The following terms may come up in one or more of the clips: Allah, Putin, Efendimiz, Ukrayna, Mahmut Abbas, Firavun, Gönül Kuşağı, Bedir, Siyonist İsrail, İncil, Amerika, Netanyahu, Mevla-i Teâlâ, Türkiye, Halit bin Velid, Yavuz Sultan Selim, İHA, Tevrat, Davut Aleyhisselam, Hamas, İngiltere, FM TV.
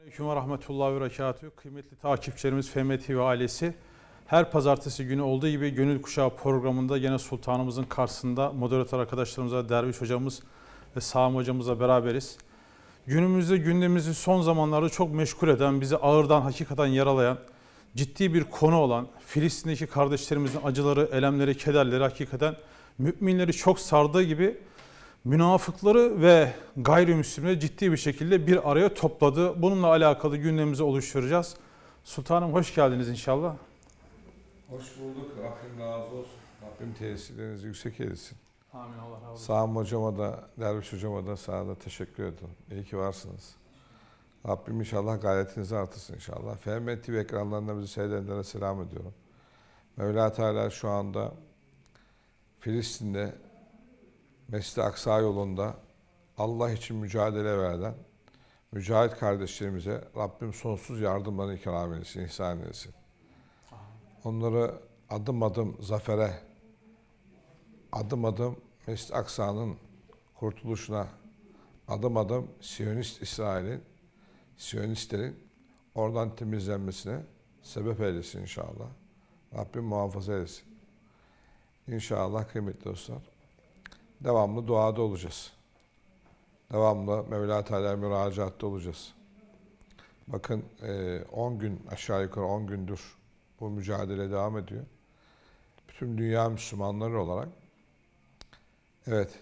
Aleyküm ve rahmetullahi ve berekatühü. Kıymetli takipçilerimiz, FM TV ailesi, her pazartesi günü olduğu gibi Gönül Kuşağı programında yine sultanımızın karşısında moderatör arkadaşlarımızla, derviş hocamız ve Sami hocamızla beraberiz. Günümüzde gündemimizi son zamanlarda çok meşgul eden, bizi ağırdan hakikaten yaralayan, ciddi bir konu olan Filistin'deki kardeşlerimizin acıları, elemleri, kederleri hakikaten müminleri çok sardığı gibi münafıkları ve gayrimüslimleri ciddi bir şekilde bir araya topladı. Bununla alakalı gündemimizi oluşturacağız. Sultanım hoş geldiniz inşallah. Hoş bulduk. Rabbim razı olsun. Rabbim tesirlerinizi yüksek eylesin. Amin. Allah razı olsun. Sami hocama da, derviş hocama da sana da teşekkür ediyorum. İyi ki varsınız. Rabbim inşallah gayretinizi artırsın inşallah. FM TV ekranlarında bizi seyredenlere selam ediyorum. Mevla-i Teâlâ şu anda Filistin'de Mescid-i Aksa yolunda Allah için mücadele veren mücahit kardeşlerimize Rabbim sonsuz yardımlarını ikram eylesin, ihsan eylesin. Onları adım adım zafere, adım adım Mescid-i Aksa'nın kurtuluşuna, adım adım Siyonist İsrail'in, Siyonistlerin oradan temizlenmesine sebep eylesin inşallah. Rabbim muhafaza eylesin. İnşallah kıymetli dostlar. Devamlı duada olacağız. Devamlı Mevla-i Teâlâ'ya müracaatta olacağız. Bakın 10 gün, aşağı yukarı 10 gündür bu mücadele devam ediyor. Bütün dünya Müslümanları olarak evet,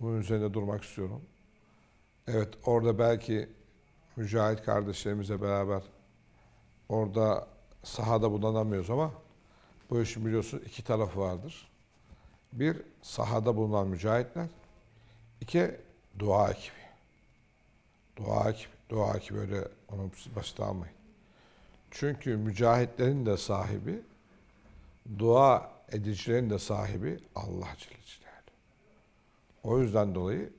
bunun üzerinde durmak istiyorum. Evet, orada belki mücahit kardeşlerimizle beraber orada sahada bulunamıyoruz ama bu işin biliyorsunuz iki tarafı vardır. Bir, sahada bulunan mücahitler. İki, dua ekibi. Dua ekibi. Dua ekibi, öyle onu basite almayın. Çünkü mücahitlerin de sahibi, dua edicilerin de sahibi Allah Celle Celaluhu. O yüzden dolayı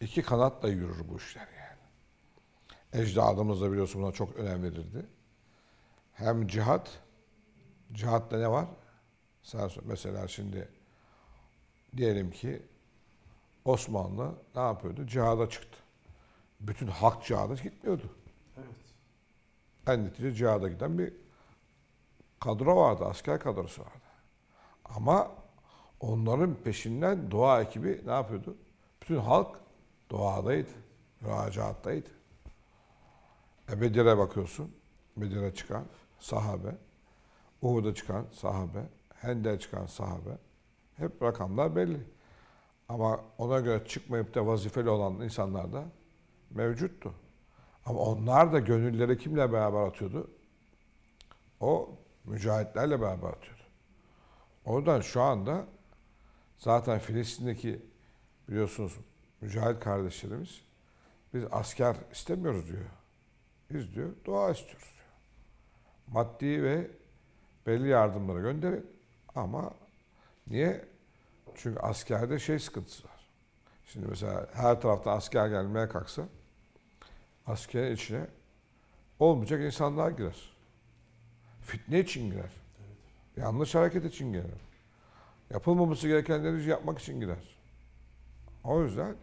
iki kanatla yürür bu işler yani. Ecdadımız da biliyorsun buna çok önem verirdi. Hem cihat, cihatta ne var? Mesela şimdi diyelim ki Osmanlı ne yapıyordu? Cihada çıktı. Bütün halk cihada gitmiyordu. Evet. En netice cihada giden bir kadro vardı, asker kadrosu vardı. Ama onların peşinden dua ekibi ne yapıyordu? Bütün halk duadaydı, müracaattaydı. Bedir'e bakıyorsun, Bedir'e çıkan sahabe, Uhud'a çıkan sahabe, Hender'e çıkan sahabe. Hep rakamlar belli. Ama ona göre çıkmayıp da vazifeli olan insanlar da mevcuttu. Ama onlar da gönülleri kimle beraber atıyordu? O mücahitlerle beraber atıyordu. Oradan şu anda zaten Filistin'deki biliyorsunuz mücahit kardeşlerimiz biz asker istemiyoruz diyor. Biz diyor dua istiyoruz diyor. Maddi ve belli yardımları gönderin ama niye? Çünkü askerde şey sıkıntısı var. Şimdi mesela her taraftan asker gelmeye kalksa askerin içine olmayacak insanlar girer. Fitne için girer. Evet. Yanlış hareket için girer. Yapılmaması gerekenleri yapmak için girer. O yüzden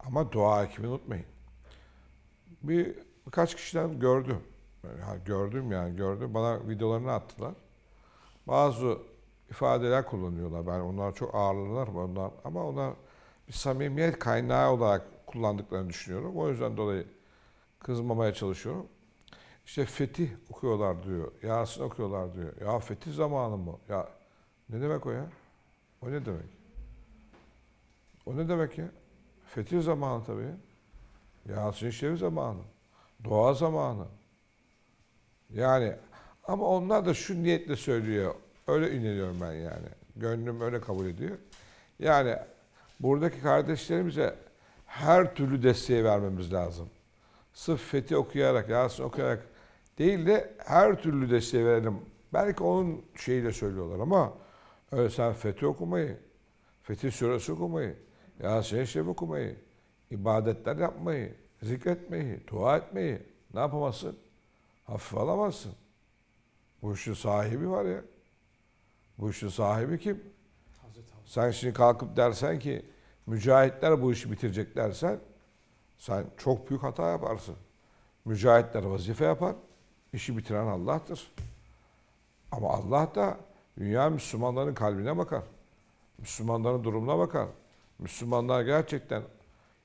ama dua ekibini unutmayın. Birkaç kişiden gördüm. Gördüm. Bana videolarını attılar. Bazı ifadeler kullanıyorlar. Yani onlar çok ağırlar onlar ama onlar bir samimiyet kaynağı olarak kullandıklarını düşünüyorum. O yüzden dolayı kızmamaya çalışıyorum. İşte fetih okuyorlar diyor. Yasin okuyorlar diyor. Ya fetih zamanı mı? Ya ne demek o ya? O ne demek? O ne demek ya? Fetih zamanı tabii. Yasin şerif zamanı. Dua zamanı. Yani ama onlar da şu niyetle söylüyor. Öyle inanıyorum ben yani. Gönlüm öyle kabul ediyor. Yani buradaki kardeşlerimize her türlü desteği vermemiz lazım. Sırf fethi okuyarak, Yasin okuyarak değil de her türlü desteği verelim. Belki onun şeyiyle söylüyorlar ama öyle sen fethi okumayı, Fetih Suresi okumayı, Yasin-i Şerif okumayı, ibadetler yapmayı, zikretmeyi, dua etmeyi ne yapamazsın? Hafife alamazsın. Bu işin sahibi var ya. Bu işin sahibi kim? Sen şimdi kalkıp dersen ki mücahitler bu işi bitirecek dersen sen çok büyük hata yaparsın. mücahitler vazife yapar. İşi bitiren Allah'tır. Ama Allah da dünya Müslümanların kalbine bakar. Müslümanların durumuna bakar. Müslümanlar gerçekten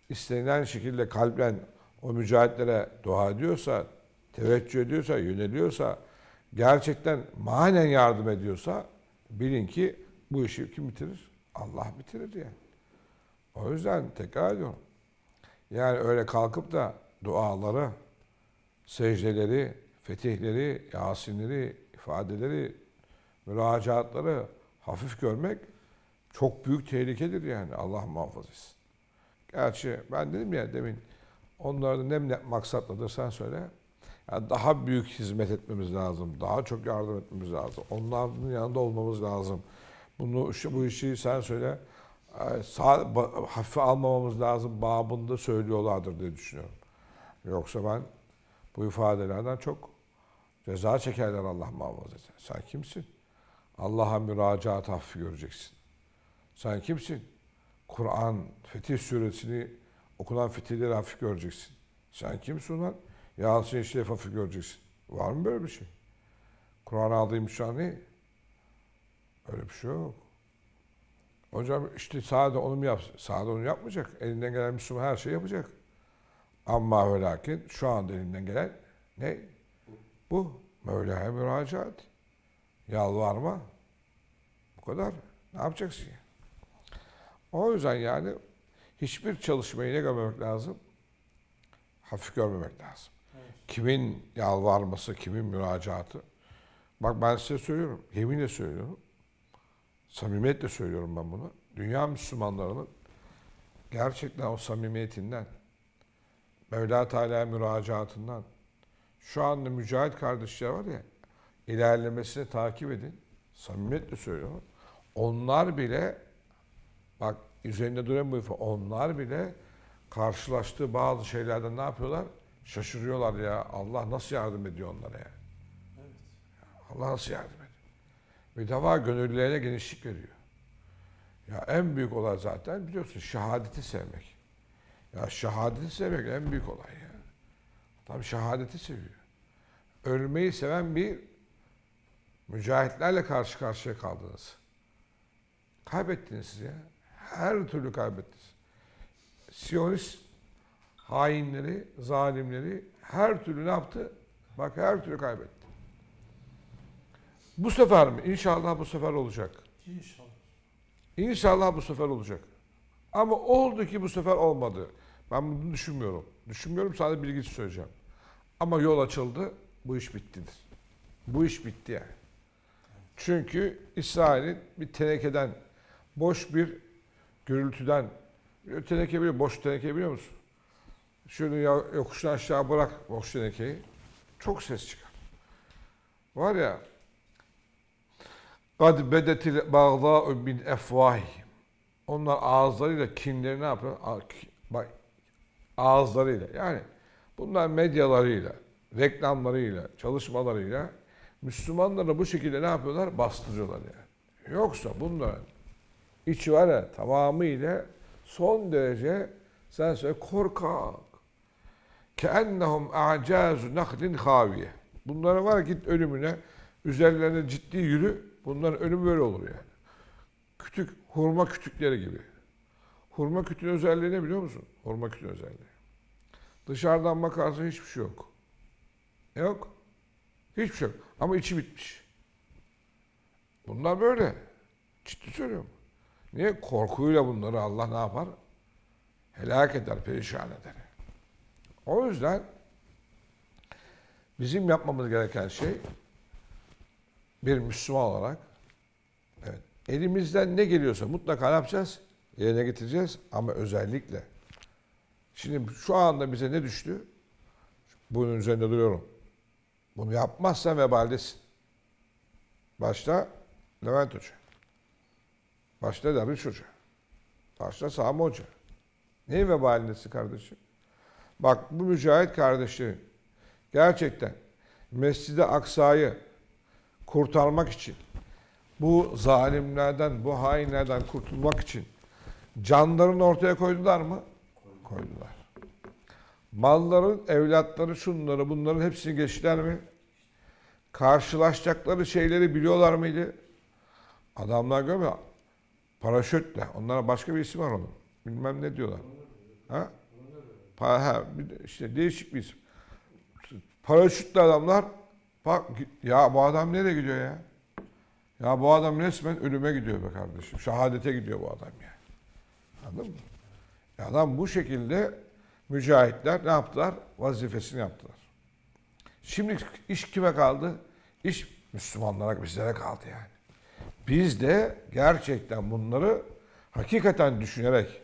istenilen şekilde kalben o mücahitlere dua ediyorsa, teveccüh ediyorsa, yöneliyorsa, gerçekten manen yardım ediyorsa bilin ki bu işi kim bitirir? Allah bitirir yani. O yüzden tekrar ediyorum. Yani öyle kalkıp da duaları, secdeleri, fetihleri, yasinleri, ifadeleri, müracaatları hafif görmek çok büyük tehlikedir yani. Allah muhafaza etsin. Gerçi ben dedim ya demin, onların ne maksatladır sen söyle. Yani daha büyük hizmet etmemiz lazım. Daha çok yardım etmemiz lazım. Onların yanında olmamız lazım. Bunu, bu işi sen söyle, hafife almamamız lazım babında söylüyorlardır diye düşünüyorum. Yoksa ben bu ifadelerden çok ceza çekerler Allah muhafaza etsin. Sen kimsin? Allah'a müracaat hafifi göreceksin. Sen kimsin? Kur'an, Fetih Suresini okunan fetihleri hafif göreceksin. Sen kimsin lan? Yasin-i Şerif hafif göreceksin. Var mı böyle bir şey? Kur'an aldığım şan ne? Öyle bir şey yok. Hocam işte sade onu mu yapsın? Sade onu yapmayacak. Elinden gelen Müslüman her şeyi yapacak. Ama ve lakin şu anda elinden gelen ne? Bu. Mevla'ya müracaat. Yalvarma. Bu kadar. Ne yapacaksın ya? O yüzden yani hiçbir çalışmayı ne görmemek lazım? Hafif görmemek lazım. Evet. Kimin yalvarması, kimin müracaatı. Bak ben size söylüyorum, yeminle söylüyorum. Samimiyetle söylüyorum ben bunu. Dünya Müslümanlarının gerçekten o samimiyetinden, Mevla-i Teâlâ'ya müracaatından, şu anda mücahit kardeşler var ya, ilerlemesini takip edin. Samimiyetle söylüyorum. Onlar bile, bak üzerinde duran bu ifade, onlar bile karşılaştığı bazı şeylerden ne yapıyorlar? Şaşırıyorlar ya. Allah nasıl yardım ediyor onlara ya? Evet. Allah nasıl yardım ediyor? Bir defa gönüllerine genişlik veriyor. Ya en büyük olay zaten biliyorsun şehadeti sevmek. Ya şehadeti sevmek en büyük olay ya. Tabii şehadeti seviyor. Ölmeyi seven bir mücahitlerle karşı karşıya kaldınız. Kaybettiniz siz ya. Her türlü kaybettiniz. Siyonist hainleri, zalimleri her türlü ne yaptı? Bak her türlü kaybetti. Bu sefer mi? İnşallah bu sefer olacak. İnşallah. İnşallah bu sefer olacak. Ama oldu ki bu sefer olmadı. Ben bunu düşünmüyorum. Düşünmüyorum, sadece bilgi söyleyeceğim. Ama yol açıldı, bu iş bittidir. Bu iş bitti yani. Çünkü İsrail'in bir tenekeden, boş bir gürültüden, teneke biliyor, boş teneke biliyor musun? Şunu yokuştan aşağı bırak boş tenekeyi. Çok ses çıkar. Var ya, قَدْ بَدَتِ الْبَغْضَاءُ مِنْ اَفْوَاهِهِمْ. Onlar ağızlarıyla kinleri ne yapıyor? Bak, ağızlarıyla, yani bunlar medyalarıyla, reklamlarıyla, çalışmalarıyla Müslümanları bu şekilde ne yapıyorlar? Bastırıyorlar yani. Yoksa bunların içi var ya, tamamıyla son derece sen söyle korkak. كَاَنَّهُمْ اَعْجَازُ نَخْلٍ خَاوِيَ. Bunlara var git ölümüne, üzerlerine ciddi yürü. Bunların ölümü böyle olur yani. Kütük, hurma kütükleri gibi. Hurma kütüğünün özelliği ne biliyor musun? Hurma kütüğünün özelliği. Dışarıdan bakarsan hiçbir şey yok. Yok. Hiçbir şey yok. Ama içi bitmiş. Bunlar böyle. Ciddi söylüyorum. Niye? Korkuyla bunları Allah ne yapar? Helak eder, perişan eder. O yüzden bizim yapmamız gereken şey bir Müslüman olarak evet, elimizden ne geliyorsa mutlaka ne yapacağız? Yerine getireceğiz ama özellikle. Şimdi şu anda bize ne düştü? Bunun üzerinde duruyorum. Bunu yapmazsan vebaldesin. Başta Levent Hoca. Başta Derviş Hoca. Başta Sami Hoca. Neyin vebalindesin kardeşim? Bak bu mücahit kardeşlerim gerçekten Mescid-i Aksa'yı kurtarmak için, bu zalimlerden, bu hainlerden kurtulmak için canlarını ortaya koydular mı? Koydular. malların, evlatları, şunları, bunların hepsini geçtiler mi? Karşılaşacakları şeyleri biliyorlar mıydı? Adamlar görmüyor. Paraşütle. Onlara başka bir isim var onun. Bilmem ne diyorlar. Ha? İşte değişik bir isim. Paraşütle adamlar, bak ya bu adam nereye gidiyor ya? Ya bu adam resmen ölüme gidiyor be kardeşim. Şehadete gidiyor bu adam ya. Anladın mı? Ya adam bu şekilde mücahitler ne yaptılar? Vazifesini yaptılar. Şimdi iş kime kaldı? İş Müslümanlara, bizlere kaldı yani. Biz de gerçekten bunları hakikaten düşünerek,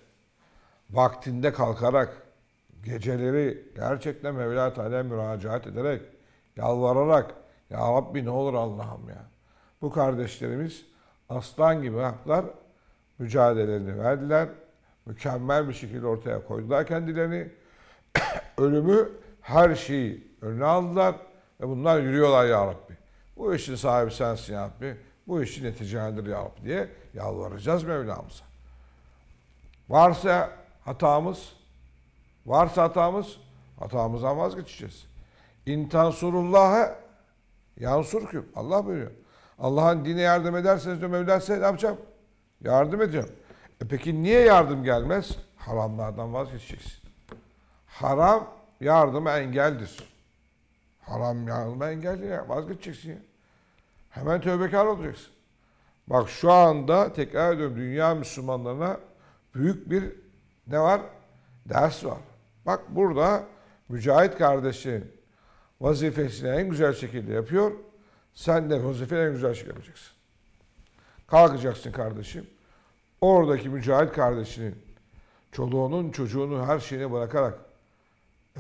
vaktinde kalkarak, geceleri gerçekten Mevla-i Teâlâ'ya müracaat ederek, yalvararak, ya Rabbi ne olur Allah'ım ya. Bu kardeşlerimiz aslan gibi haklar mücadelelerini verdiler. Mükemmel bir şekilde ortaya koydular kendilerini. Ölümü, her şeyi önüne aldılar ve bunlar yürüyorlar ya Rabbi. Bu işin sahibi sensin ya Rabbi. Bu işin neticelendir ya Rabbi diye yalvaracağız Mevlamıza. Varsa hatamız, hatamızdan vazgeçeceğiz. İn tansurullâhe yansurküm. Allah buyuruyor. Allah'ın dine yardım ederseniz diyor Mevla size ne yapacağım? Yardım edeceğim. E peki niye yardım gelmez? Haramlardan vazgeçeceksin. Haram yardıma engeldir. Haram yardıma engeldir ya. Vazgeçeceksin ya. Hemen tövbekar olacaksın. Bak şu anda tekrar ediyorum, dünya Müslümanlarına büyük bir ne var? Ders var. Bak burada mücahit kardeşin vazifesini en güzel şekilde yapıyor. Sen de vazifeni en güzel şekilde yapacaksın. Kalkacaksın kardeşim. Oradaki mücahit kardeşinin, çoluğunun, çocuğunun her şeyini bırakarak,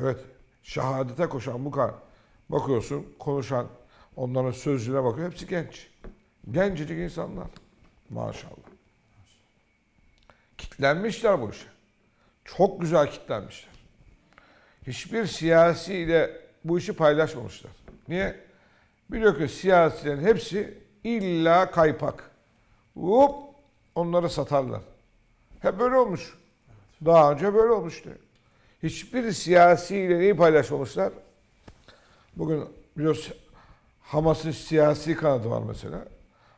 evet, şehadete koşan bu kadar. Bakıyorsun, konuşan, onların sözlüğüne bakıyor. Hepsi genç. Gencecik insanlar. Maşallah. Kitlenmişler bu işe. Çok güzel kitlenmişler. Hiçbir siyasiyle bu işi paylaşmamışlar. Niye? Biliyor ki siyasilerin hepsi illa kaypak. Hop! Onları satarlar. Hep böyle olmuş. Daha önce böyle olmuştu. Hiçbir siyasiyle neyi paylaşmamışlar? Bugün biliyorsunuz Hamas'ın siyasi kanadı var mesela.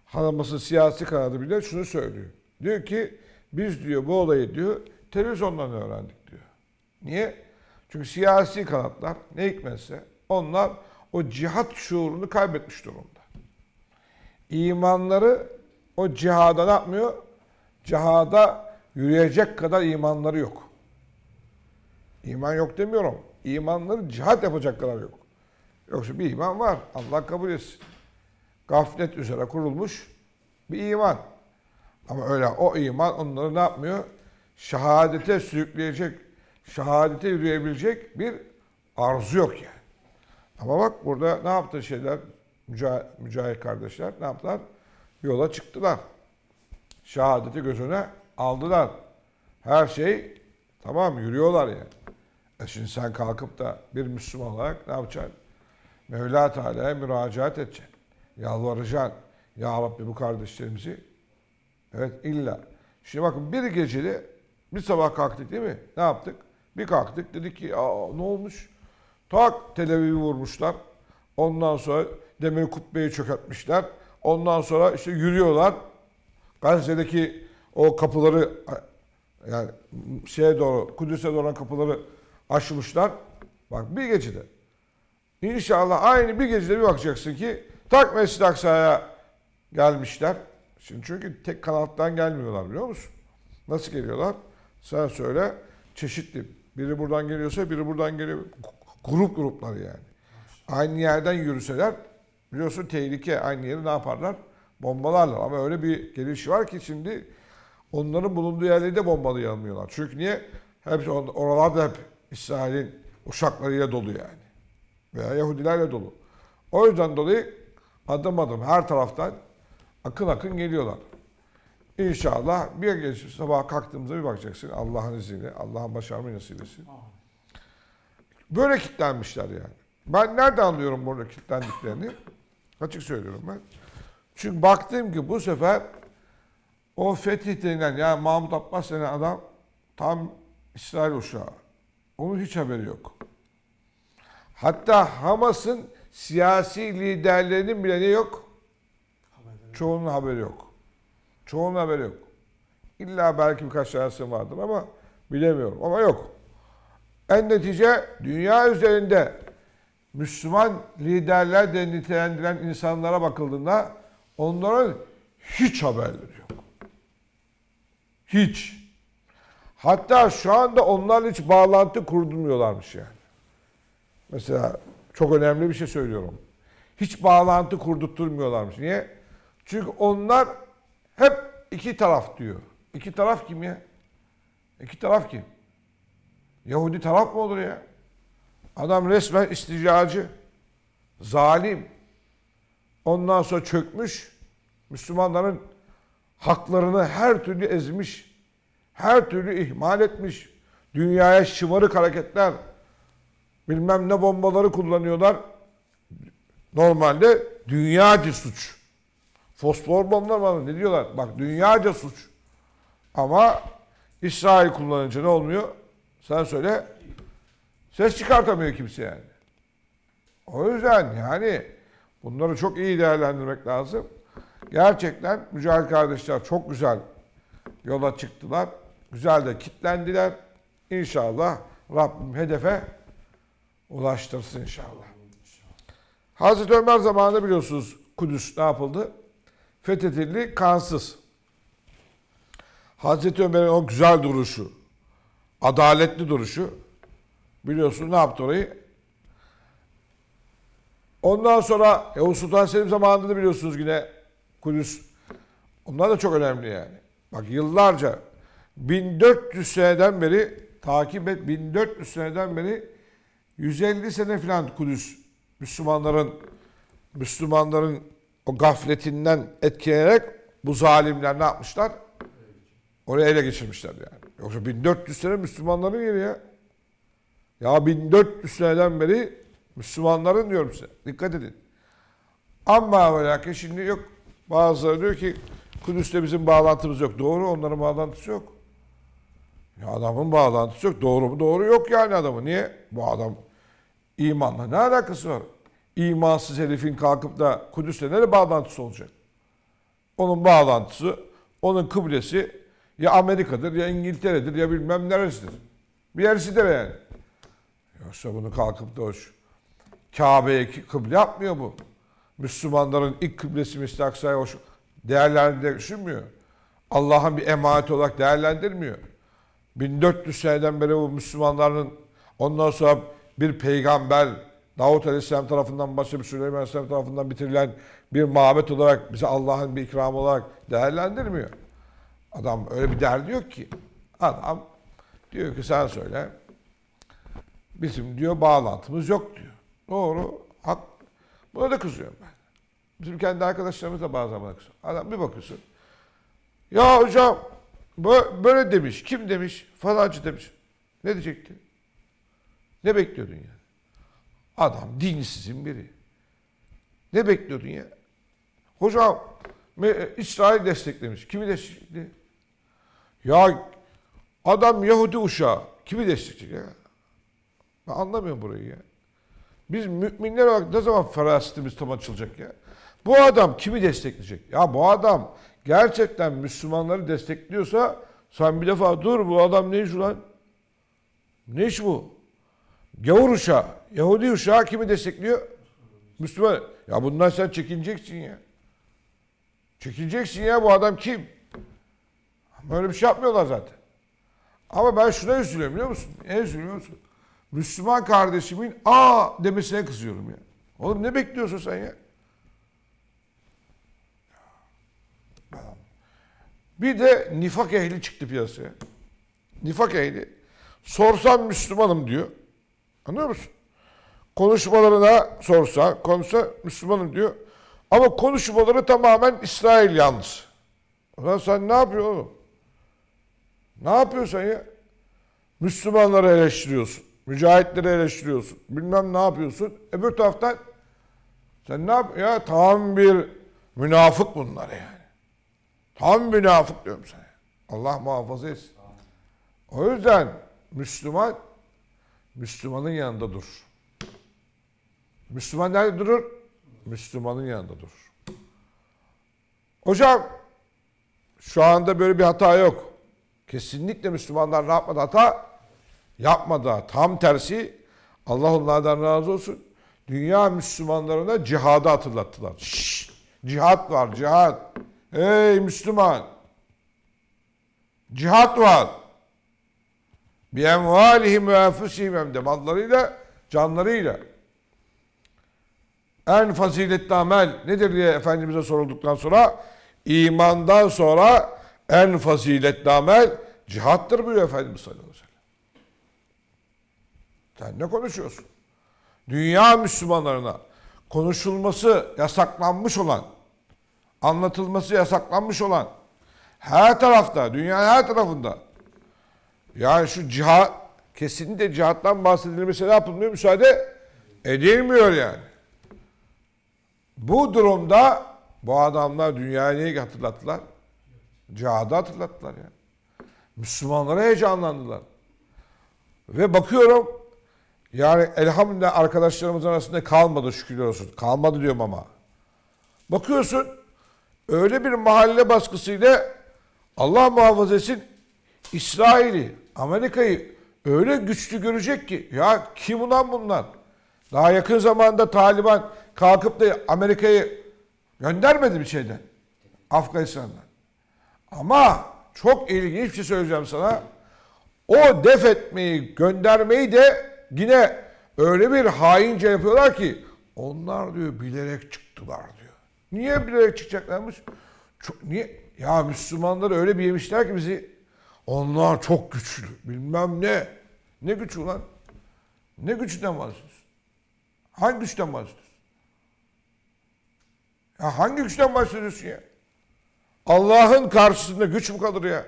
Hamas'ın siyasi kanadı bile şunu söylüyor. Diyor ki biz diyor bu olayı diyor televizyondan öğrendik diyor. Niye? Çünkü siyasi kanatlar ne hikmetse onlar o cihat şuurunu kaybetmiş durumda. İmanları o cihada ne yapmıyor? Cihada yürüyecek kadar imanları yok. İman yok demiyorum. İmanları cihat yapacak kadar yok. Yoksa bir iman var. Allah kabul etsin. Gaflet üzere kurulmuş bir iman. Ama öyle o iman onları ne yapmıyor? Şehadete sürükleyecek, şehadete yürüyebilecek bir arzu yok yani. Ama bak burada ne yaptı şeyler, mücahit kardeşler ne yaptılar? Yola çıktılar. Şehadeti gözüne aldılar. Her şey tamam, yürüyorlar yani. E şimdi sen kalkıp da bir Müslüman olarak ne yapacaksın? Mevla Teala'ya müracaat edeceksin. Yalvaracaksın. Ya Rabbi bu kardeşlerimizi. Evet illa. Şimdi bakın bir geceli bir sabah kalktık değil mi? Ne yaptık? Bir kalktık dedik ki aa ne olmuş? Tak Tel Aviv'i vurmuşlar. Ondan sonra Demir Kubbe'yi çökertmişler. Ondan sonra işte yürüyorlar. Gazze'deki o kapıları, yani şeye doğru, Kudüs'e doğru kapıları aşmışlar. Bak bir gecede. İnşallah aynı bir gecede bir bakacaksın ki tak Mescid-i Aksa'ya gelmişler. Şimdi çünkü tek kanattan gelmiyorlar biliyor musun? Nasıl geliyorlar? Sen söyle, çeşitli. Biri buradan geliyorsa biri buradan geliyor. Gruplar yani. Aynı yerden yürüseler biliyorsun tehlike, aynı yeri ne yaparlar? Bombalarlar. Ama öyle bir gelişi var ki şimdi onların bulunduğu yerleri de bombalayamıyorlar. Çünkü niye? Hep oralarda hep İsrail'in uşaklarıyla dolu yani. Veya Yahudilerle dolu. O yüzden dolayı adım adım her taraftan akın akın geliyorlar. İnşallah bir gece sabah kalktığımızda bir bakacaksın Allah'ın izniyle. Allah'ın başarmayı nasip etsin. Böyle kilitlenmişler yani. Ben nereden anlıyorum burada kilitlendiklerini? Açık söylüyorum ben. Çünkü baktım ki bu sefer o Fetih denilen, yani Mahmut Abbas denilen adam tam İsrail uşağı. Onun hiç haberi yok. Hatta Hamas'ın siyasi liderlerinin bile yok. Çoğunun haberi yok. Çoğunun haberi yok. İlla belki birkaç tanesi vardır ama bilemiyorum. Ama yok. En netice dünya üzerinde Müslüman liderler de nitelendiren insanlara bakıldığında onların hiç haberleri yok. Hiç. Hatta şu anda onlarla hiç bağlantı kurdurmuyorlarmış yani. Mesela çok önemli bir şey söylüyorum. Hiç bağlantı kurdurtturmuyorlarmış. Niye? Çünkü onlar hep iki taraf diyor. İki taraf kim ya? İki taraf kim? Yahudi taraf mı olur ya? Adam resmen isticacı, zalim. Ondan sonra çökmüş, Müslümanların haklarını her türlü ezmiş, her türlü ihmal etmiş. Dünyaya şımarık hareketler, bilmem ne bombaları kullanıyorlar. Normalde dünyaca suç. Fosfor bombalar var, ne diyorlar? Bak dünyaca suç. Ama İsrail kullanınca ne olmuyor? Sen söyle. Ses çıkartamıyor kimse yani. O yüzden yani bunları çok iyi değerlendirmek lazım. Gerçekten mücahit kardeşler çok güzel yola çıktılar. Güzel de kitlendiler. İnşallah Rabbim hedefe ulaştırsın inşallah. Hazreti Ömer zamanında biliyorsunuz Kudüs ne yapıldı? Fethedildi kansız. Hazreti Ömer'in o güzel duruşu, adaletli duruşu, biliyorsunuz ne yaptı orayı? Ondan sonra Yavuz Sultan Selim zamanında da biliyorsunuz yine Kudüs. Onlar da çok önemli yani. Bak yıllarca 1400 seneden beri takip et, 1400 seneden beri 150 sene falan Kudüs Müslümanların o gafletinden etkilenerek bu zalimler ne yapmışlar? Oraya ele geçirmişler yani. Yoksa 1400 sene Müslümanların yeri ya. Ya 1400 seneden beri Müslümanların diyorum size. Dikkat edin. Ama belki şimdi yok. Bazıları diyor ki Kudüs'te bizim bağlantımız yok. Doğru, onların bağlantısı yok. Ya adamın bağlantısı yok. Doğru mu? Doğru yok yani adamı. Niye? Bu adam imanla ne alakası var? İmansız herifin kalkıp da Kudüs'le nereye bağlantısı olacak? Onun bağlantısı, onun kıblesi ya Amerika'dır, ya İngiltere'dir, ya bilmem neresidir. Bir yerisidir yani. Yoksa bunu kalkıp da Kabe'ye kıble yapmıyor bu. Müslümanların ilk kıblesi Mescid-i Aksa'yı hoş değerlendirerek düşünmüyor. Allah'ın bir emaneti olarak değerlendirmiyor. 1400 seneden beri bu Müslümanların ondan sonra bir peygamber, Davut Aleyhisselam tarafından başlayıp Süleyman Aleyhisselam tarafından bitirilen bir mabet olarak bize Allah'ın bir ikramı olarak değerlendirmiyor. Adam öyle bir derdi yok ki. Adam diyor ki sen söyle. Bizim diyor bağlantımız yok diyor. Doğru. Hak. Buna da kızıyorum ben. Bizim kendi arkadaşlarımız da bazen bana kızıyor. Adam bir bakıyorsun. Ya hocam böyle demiş. Kim demiş? Falancı demiş. Ne diyecekti? Ne bekliyordun ya? Adam dinsizin biri. Ne bekliyordun ya? Hocam İsrail desteklemiş. Kimi destekledi? Ya adam Yahudi uşağı. Kimi destekledi ya? Ben anlamıyorum burayı ya. Biz müminler olarak ne zaman ferasetimiz tam açılacak ya? Bu adam kimi destekleyecek? Ya bu adam gerçekten Müslümanları destekliyorsa sen bir defa dur bu adam ne iş ulan? Ne iş bu? Gavur uşağı, Yahudi uşağı kimi destekliyor? Müslüman. Ya bundan sen çekineceksin ya. Çekileceksin ya bu adam kim? Böyle bir şey yapmıyorlar zaten. Ama ben şuna üzülüyorum biliyor musun? Ne üzülüyor musun? Müslüman kardeşimin aa demesine kızıyorum ya. Oğlum ne bekliyorsun sen ya? Bir de nifak ehli çıktı piyasaya. Nifak ehli. Sorsam Müslümanım diyor. Anlıyor musun? Konuşmalarına konuşsa Müslümanım diyor. Ama konuşmaları tamamen İsrail yalnız. Ulan sen ne yapıyorsun oğlum? Ne yapıyorsun ya? Müslümanları eleştiriyorsun. Mücahitleri eleştiriyorsun. Bilmem ne yapıyorsun. Öbür taraftan sen ne yapıyorsun? Ya tam bir münafık bunlar yani. Tam münafık diyorum sana. Allah muhafaza etsin. O yüzden Müslüman, Müslümanın yanında dur. Müslüman nerede durur? Müslümanın yanında durur. Hocam, şu anda böyle bir hata yok. Kesinlikle Müslümanlar ne yapmadı? Hata yapmadı. Tam tersi, Allah onlardan razı olsun. Dünya Müslümanlarına cihadı hatırlattılar. Şşş, cihat var, cihat. Hey Müslüman! Cihat var. Bi emvalihim ve enfusihim, hem de mallarıyla, canlarıyla. En faziletli amel nedir diye Efendimiz'e sorulduktan sonra, imandan sonra en faziletli amel cihattır buyuruyor Efendimiz sallallahu aleyhi ve sellem. Sen ne konuşuyorsun? Dünya Müslümanlarına konuşulması yasaklanmış olan, anlatılması yasaklanmış olan, her tarafta, dünyanın her tarafında, yani şu cihat, kesinlikle cihattan bahsedilmesi ne yapılmıyor? Müsaade edilmiyor yani. Bu durumda bu adamlar dünyayı hatırlattılar. Cihadı hatırlattılar yani. Müslümanlara heyecanlandılar. Ve bakıyorum, yani elhamdülillah arkadaşlarımız arasında kalmadı, şükürler olsun. Kalmadı diyorum ama. Bakıyorsun, öyle bir mahalle baskısıyla Allah muhafaza etsin, İsrail'i, Amerika'yı öyle güçlü görecek ki, ya kim ulan bunlar? Daha yakın zamanda Taliban kalkıp da Amerika'yı göndermedi bir şeyden, Afganistan'dan. Ama çok ilginç bir şey söyleyeceğim sana. O def etmeyi, göndermeyi de yine öyle bir haince yapıyorlar ki, onlar diyor bilerek çıktılar diyor. Niye bilerek çıkacaklarmış? Çok, niye? Ya Müslümanları öyle bir yemişler ki bizi, onlar çok güçlü, bilmem ne. Ne güçü ulan? Ne güçten bahsediyorsun? Hangi güçten bahsediyorsun? Ya hangi güçten bahsediyorsun ya? Allah'ın karşısında güç mü kalır ya?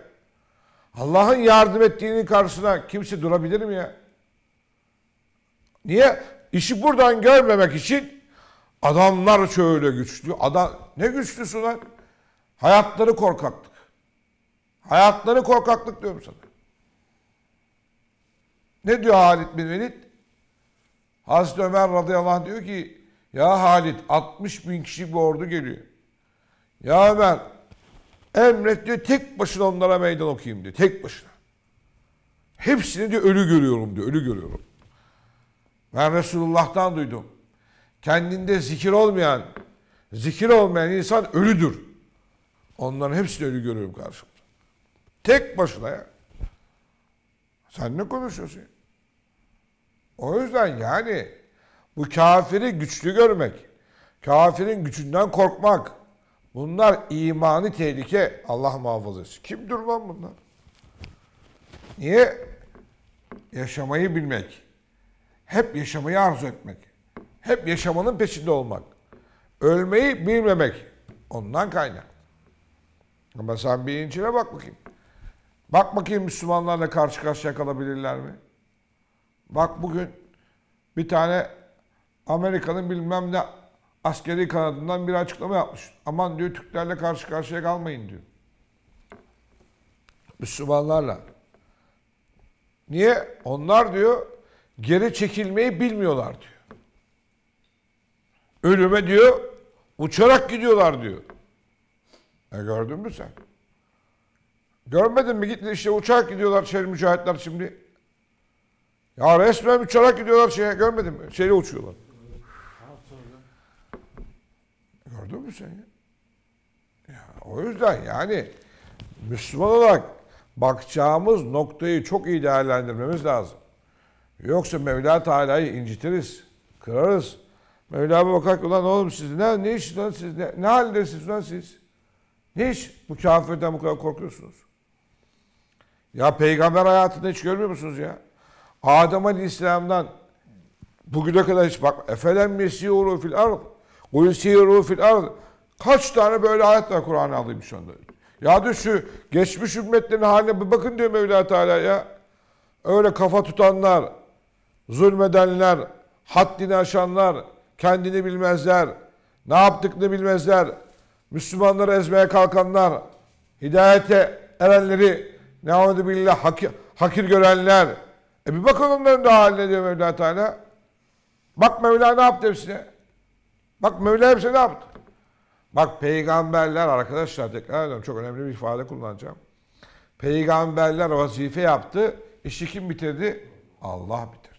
Allah'ın yardım ettiğinin karşısına kimse durabilir mi ya? Niye? İşi buradan görmemek için adamlar şöyle güçlü. Adam, ne güçlüsü lan? Hayatları korkaklık. Hayatları korkaklık diyorum sana. Ne diyor Halit bin Velid? Hazreti Ömer radıyallahu anh diyor ki, ya Halit, 60.000 kişilik bir ordu geliyor. Ya Ömer, emret diyor, tek başına onlara meydan okuyayım diyor. Tek başına. Hepsini diyor ölü görüyorum diyor. Ölü görüyorum. Ben Resulullah'tan duydum. Kendinde zikir olmayan insan ölüdür. Onların hepsini ölü görüyorum karşımda. Tek başına ya. Sen ne konuşuyorsun ya? O yüzden yani bu kafiri güçlü görmek, kafirin gücünden korkmak, bunlar imani tehlike. Allah muhafaza etsin. Kim durmam bunlar? Niye? Yaşamayı bilmek. Hep yaşamayı arzu etmek. Hep yaşamanın peşinde olmak. Ölmeyi bilmemek. Ondan kaynak. Ama sen bir İncil'e bak bakayım. Bak bakayım Müslümanlarla karşı karşıya kalabilirler mi? Bak bugün bir tane Amerika'nın bilmem ne askeri kanadından bir açıklama yapmış. Aman diyor, Türklerle karşı karşıya kalmayın diyor. Müslümanlarla. Niye? Onlar diyor geri çekilmeyi bilmiyorlar diyor. Ölüme diyor uçarak gidiyorlar diyor. Gördün mü sen? Görmedin mi? Gittin işte uçarak gidiyorlar mücahitler şimdi. Ya resmen uçarak gidiyorlar görmedin mi? Şeyle uçuyorlar. Gördün mü sen ya? Ya o yüzden yani Müslüman olarak bakacağımız noktayı çok iyi değerlendirmemiz lazım. Yoksa Mevla-i Teâlâ'yı incitiriz, kırarız. Mevla'ya bakarak, ulan oğlum siz ne iş lan siz? Ne haldesiniz lan siz? Ne iş? Bu kafirden bu kadar korkuyorsunuz. Ya peygamber hayatında hiç görmüyor musunuz ya? Adem Aleyhisselam'dan bugüne kadar hiç bak. Efelen mesîru fil ard. Kul sîru fil ard. Kaç tane böyle ayet var Kur'an'a alayım şu anda. Ya diyor şu geçmiş ümmetlerin haline bir bakın diyor Mevla-i Teâlâ ya. Öyle kafa tutanlar, zulmedenler, haddini aşanlar, kendini bilmezler, ne yaptıklarını bilmezler, Müslümanları ezmeye kalkanlar, hidayete erenleri, ne'ûdübillah hakir görenler. Bir bakın onların da haline diyor Mevla-i Teâlâ. Bak Mevla ne yaptı hepsine. Bak Mevla hepsine ne yaptı. Bak peygamberler arkadaşlar, tekrar ediyorum, çok önemli bir ifade kullanacağım. Peygamberler vazife yaptı. İşi kim bitirdi? Allah bitirdi.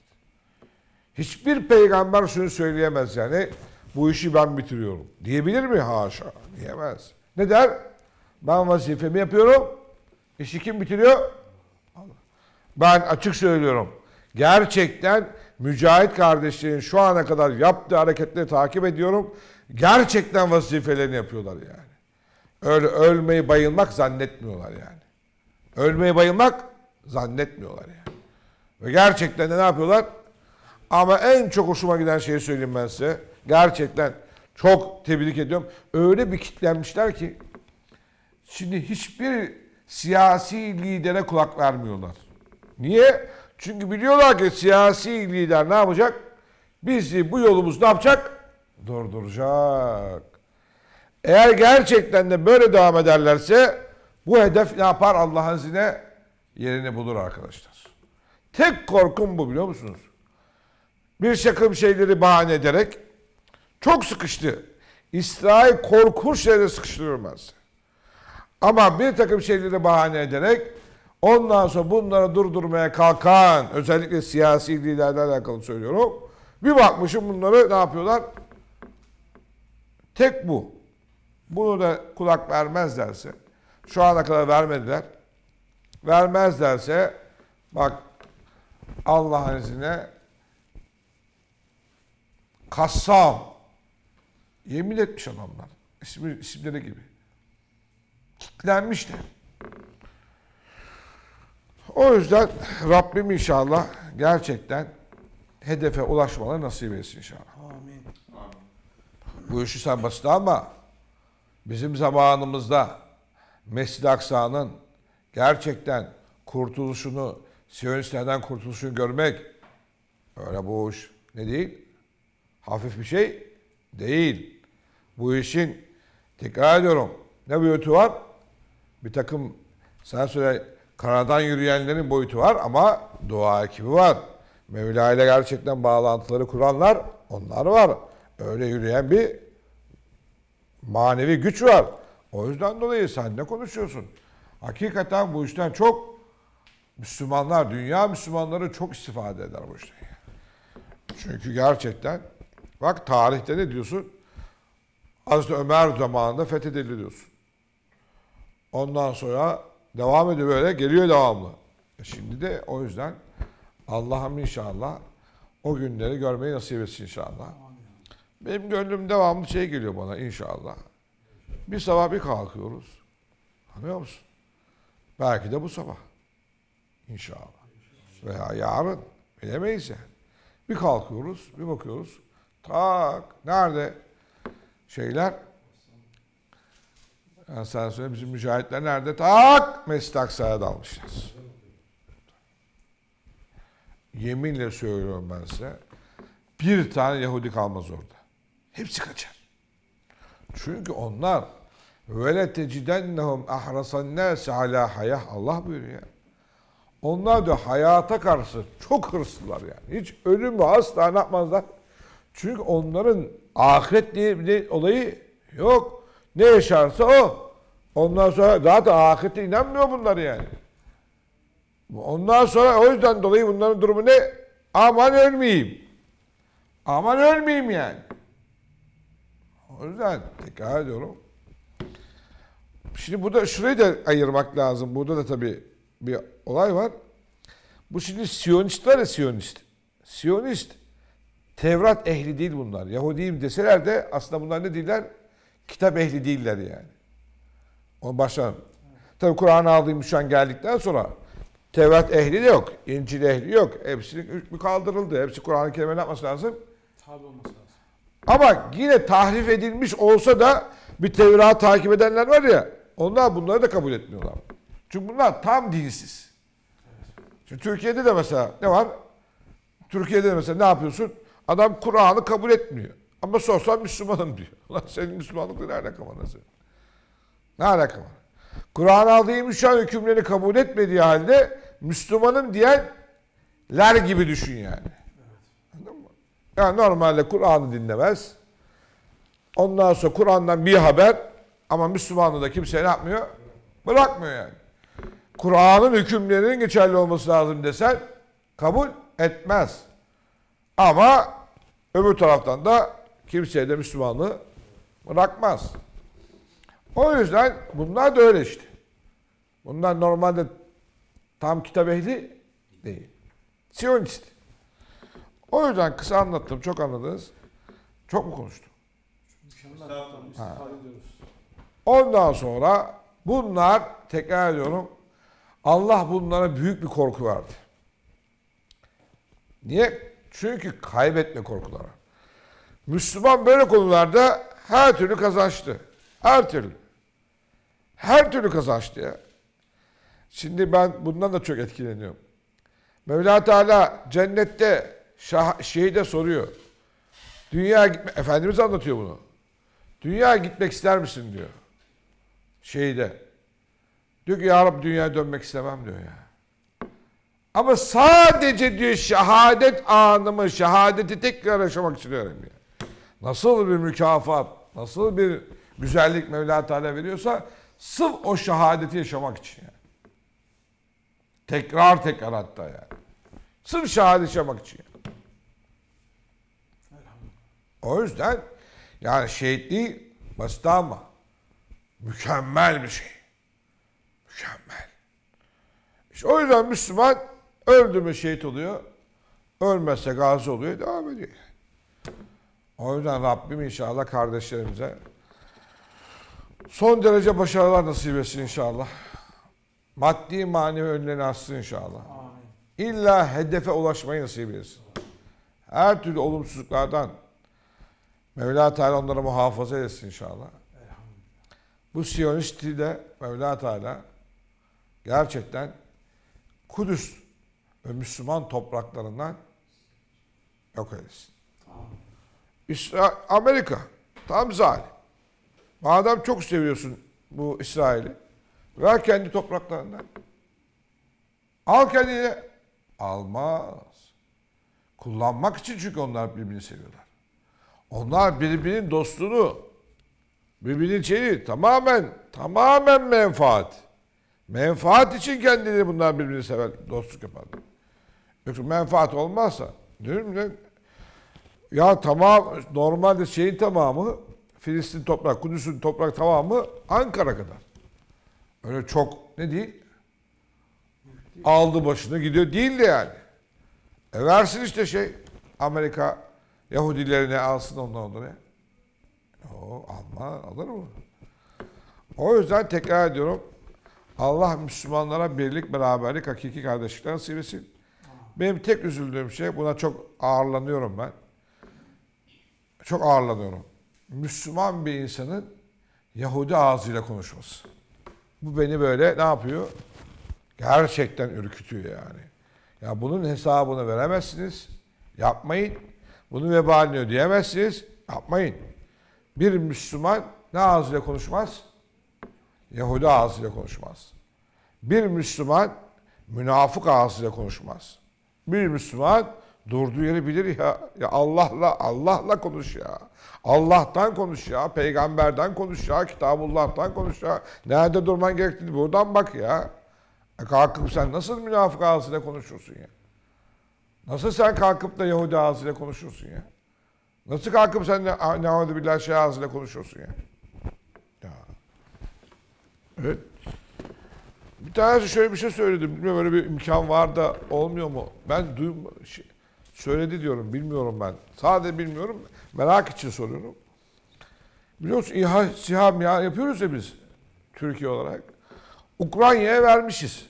Hiçbir peygamber şunu söyleyemez yani. Bu işi ben bitiriyorum. Diyebilir mi? Haşa. Diyemez. Ne der? Ben vazifemi yapıyorum. İşi kim bitiriyor? Allah. Ben açık söylüyorum. Gerçekten mücahit kardeşlerin şu ana kadar yaptığı hareketleri takip ediyorum. Gerçekten vazifelerini yapıyorlar yani. Öyle ölmeyi bayılmak zannetmiyorlar yani. Ölmeyi bayılmak zannetmiyorlar yani. Ve gerçekten de ne yapıyorlar? Ama en çok hoşuma giden şeyi söyleyeyim ben size. Gerçekten çok tebrik ediyorum. Öyle bir kitlenmişler ki şimdi hiçbir siyasi lidere kulak vermiyorlar. Niye? Çünkü biliyorlar ki siyasi lider ne yapacak? Bizi bu yolumuz ne yapacak? Durduracak. Eğer gerçekten de böyle devam ederlerse bu hedef ne yapar? Allah'ın izniyle yerini bulur arkadaşlar. Tek korkum bu, biliyor musunuz? Bir takım şeyleri bahane ederek çok sıkıştı. İsrail korkunç şeyleri sıkıştırılmaz. Ama bir takım şeyleri bahane ederek ondan sonra bunları durdurmaya kalkan, özellikle siyasi liderlerle alakalı söylüyorum. Bir bakmışım bunları ne yapıyorlar? Tek bu. Bunu da kulak vermezlerse, şu ana kadar vermediler. Vermezlerse bak Allah'ın izniyle Kassam yemin etmiş adamlar. İsimleri gibi. Kitlenmişler. O yüzden Rabbim inşallah gerçekten hedefe ulaşmaları nasip etsin inşallah. Amin. Bu işi sen basit ama bizim zamanımızda Mescid-i Aksa'nın gerçekten kurtuluşunu, Siyonistlerden kurtuluşunu görmek öyle bu iş ne değil? Hafif bir şey değil. Bu işin, tekrar ediyorum, ne boyutu var? Bir takım, sen söyle, karadan yürüyenlerin boyutu var ama dua ekibi var. Mevla ile gerçekten bağlantıları kuranlar, onlar var. Öyle yürüyen bir manevi güç var. O yüzden dolayı sen ne konuşuyorsun? Hakikaten bu işten çok Müslümanlar, dünya Müslümanları çok istifade eder bu işten. Çünkü gerçekten bak tarihte ne diyorsun? Hazreti Ömer zamanında fethedildi diyorsun. Ondan sonra devam ediyor böyle, geliyor devamlı. Şimdi de o yüzden Allah'ım inşallah o günleri görmeyi nasip etsin inşallah. Benim gönlüm devamlı şey geliyor bana inşallah. Bir sabah bir kalkıyoruz. Anlıyor musun? Belki de bu sabah. İnşallah. Veya yarın. Bilemeyiz yani. Bir kalkıyoruz, bir bakıyoruz. Tak! Nerede şeyler? Yani sen söyle, bizim mücahitler nerede? Tak! Mescid-i Aksa'ya dalmışlar. Yeminle söylüyorum ben size. Bir tane Yahudi kalmaz orada. Hepsi kaçar. Çünkü onlar وَلَتَجِدَنَّهُمْ اَحْرَسَ النَّاسِ عَلَى حَيَةٍ Allah buyuruyor. Onlar diyor hayata karşı çok hırslılar yani. Hiç ölümü asla ne yapmazlar. Çünkü onların ahiret diye bir olayı yok. Ne yaşarsa o. Ondan sonra zaten ahirete inanmıyor bunlar yani. Ondan sonra o yüzden dolayı bunların durumu ne? Aman ölmeyeyim. Aman ölmeyeyim yani. O yüzden tekrar ediyorum. Şimdi burada şurayı da ayırmak lazım. Burada da tabii bir olay var. Bu şimdi Siyonistler de Siyonist. Siyonist, Tevrat ehli değil bunlar. Yahudiyim deseler de aslında bunlar ne değiller? Kitap ehli değiller yani. Onu başlayalım. Tabii Kur'an'ı aldığım şu an geldikten sonra Tevrat ehli de yok. İncil ehli yok. Hepsinin hükmü kaldırıldı. Hepsi Kur'an-ı Kerim'e ne yapması lazım? Tabi olması lazım. Ama yine tahrif edilmiş olsa da bir Tevrat'ı takip edenler var ya, onlar bunları da kabul etmiyorlar. Çünkü bunlar tam dinsiz. Çünkü Türkiye'de de mesela ne var? Türkiye'de de mesela ne yapıyorsun? Adam Kur'an'ı kabul etmiyor. Ama sorsan Müslümanım diyor. Ulan senin Müslümanlıkla ne alakam var? Ne alakam var? Kur'an'ı aldığım şu an hükümlerini kabul etmediği halde Müslümanım diyenler gibi düşün yani. Anladın mı? Yani normalde Kur'an'ı dinlemez. Ondan sonra Kur'an'dan bir haber ama Müslümanlığı da kimse ne yapmıyor? Bırakmıyor yani. Kur'an'ın hükümlerinin geçerli olması lazım desen kabul etmez. Ama öbür taraftan da kimseye de Müslümanlığı bırakmaz. O yüzden bunlar da öyle işte. Bunlar normalde tam kitap ehli değil. Siyonist. O yüzden kısa anlattım, çok anladınız. Çok mu konuştum? Ondan sonra bunlar, tekrar ediyorum, Allah bunlara büyük bir korku verdi. Niye? Çünkü kaybetme korkuları. Müslüman böyle konularda her türlü kazançtı. Her türlü. Her türlü kazançtı ya. Şimdi ben bundan da çok etkileniyorum. Mevla-i Teâlâ cennette şehide soruyor. Dünya gitme, Efendimiz anlatıyor bunu. Dünya gitmek ister misin diyor. Şehide. Diyor ki ya Rabbi dünyaya dönmek istemem diyor ya. Ama sadece diyor şehadet anımı, şehadeti tekrar yaşamak için öğreniyor. Nasıl bir mükafat, nasıl bir güzellik Mevla-i Teâlâ veriyorsa sırf o şehadeti yaşamak için yani. Tekrar tekrar hatta yani. Sırf şehadet yaşamak için yani. O yüzden yani şehitliği basit ama mükemmel bir şey. Mükemmel. İşte o yüzden Müslüman öldü mü şehit oluyor, ölmezse gazi oluyor, devam ediyor. O yüzden Rabbim inşallah kardeşlerimize son derece başarılar nasip etsin inşallah. Maddi manevi önlerini açsın inşallah. İlla hedefe ulaşmayı nasip etsin. Her türlü olumsuzluklardan Mevla-i Teâlâ onları muhafaza etsin inşallah. Bu Siyonist'i de Mevla-i Teâlâ gerçekten Kudüs ve Müslüman topraklarından yok eylesin. Amerika tam zalim. Madem çok seviyorsun bu İsrail'i, ver kendi topraklarından. Al kendine. Almaz. Kullanmak için çünkü onlar birbirini seviyorlar. Onlar birbirinin dostluğunu, birbirinin şeyi tamamen menfaat. Menfaat için kendileri bunlar birbirini sever, dostluk yaparlar. Yoksa menfaat olmazsa, değil mi? Ya tamam, normalde şeyin tamamı, Filistin toprak, Kudüs'ün toprak tamamı Ankara kadar. Öyle çok ne değil? Aldı başını gidiyor değil de yani. Versin işte şey, Amerika Yahudilerine alsın onları. O alma, alır mı? O yüzden tekrar ediyorum. Allah Müslümanlara birlik, beraberlik, hakiki kardeşlikler nasip etsin. Benim tek üzüldüğüm şey, buna çok ağırlanıyorum ben. Çok ağırlanıyorum. Müslüman bir insanın Yahudi ağzıyla konuşması. Bu beni böyle ne yapıyor? Gerçekten ürkütüyor yani. Ya bunun hesabını veremezsiniz. Yapmayın. Bunu vebalini ödeyemezsiniz. Yapmayın. Bir Müslüman ne ağzıyla konuşmaz? Yahudi ağzıyla konuşmaz. Bir Müslüman münafık ağzıyla konuşmaz. Bir Müslüman durduğu yeri bilir ya. Ya Allah'la konuş ya. Allah'tan konuş ya. Peygamberden konuş ya. Kitabullah'tan konuş ya. Nerede durman gerektiğini buradan bak ya. Kalkıp sen nasıl münafık ağzıyla konuşursun ya? Nasıl sen kalkıp da Yahudi ağzıyla konuşursun ya? Nasıl kalkıp sen ne'udübillah şey ağzıyla konuşursun ya? Evet. Bir tanesi şöyle bir şey söyledi. Bilmiyorum öyle bir imkan var da olmuyor mu? Ben söyledi diyorum. Bilmiyorum ben. Sadece bilmiyorum. Merak için soruyorum. Biliyorsun İHA, SİHA yapıyoruz ya biz. Türkiye olarak. Ukrayna'ya vermişiz.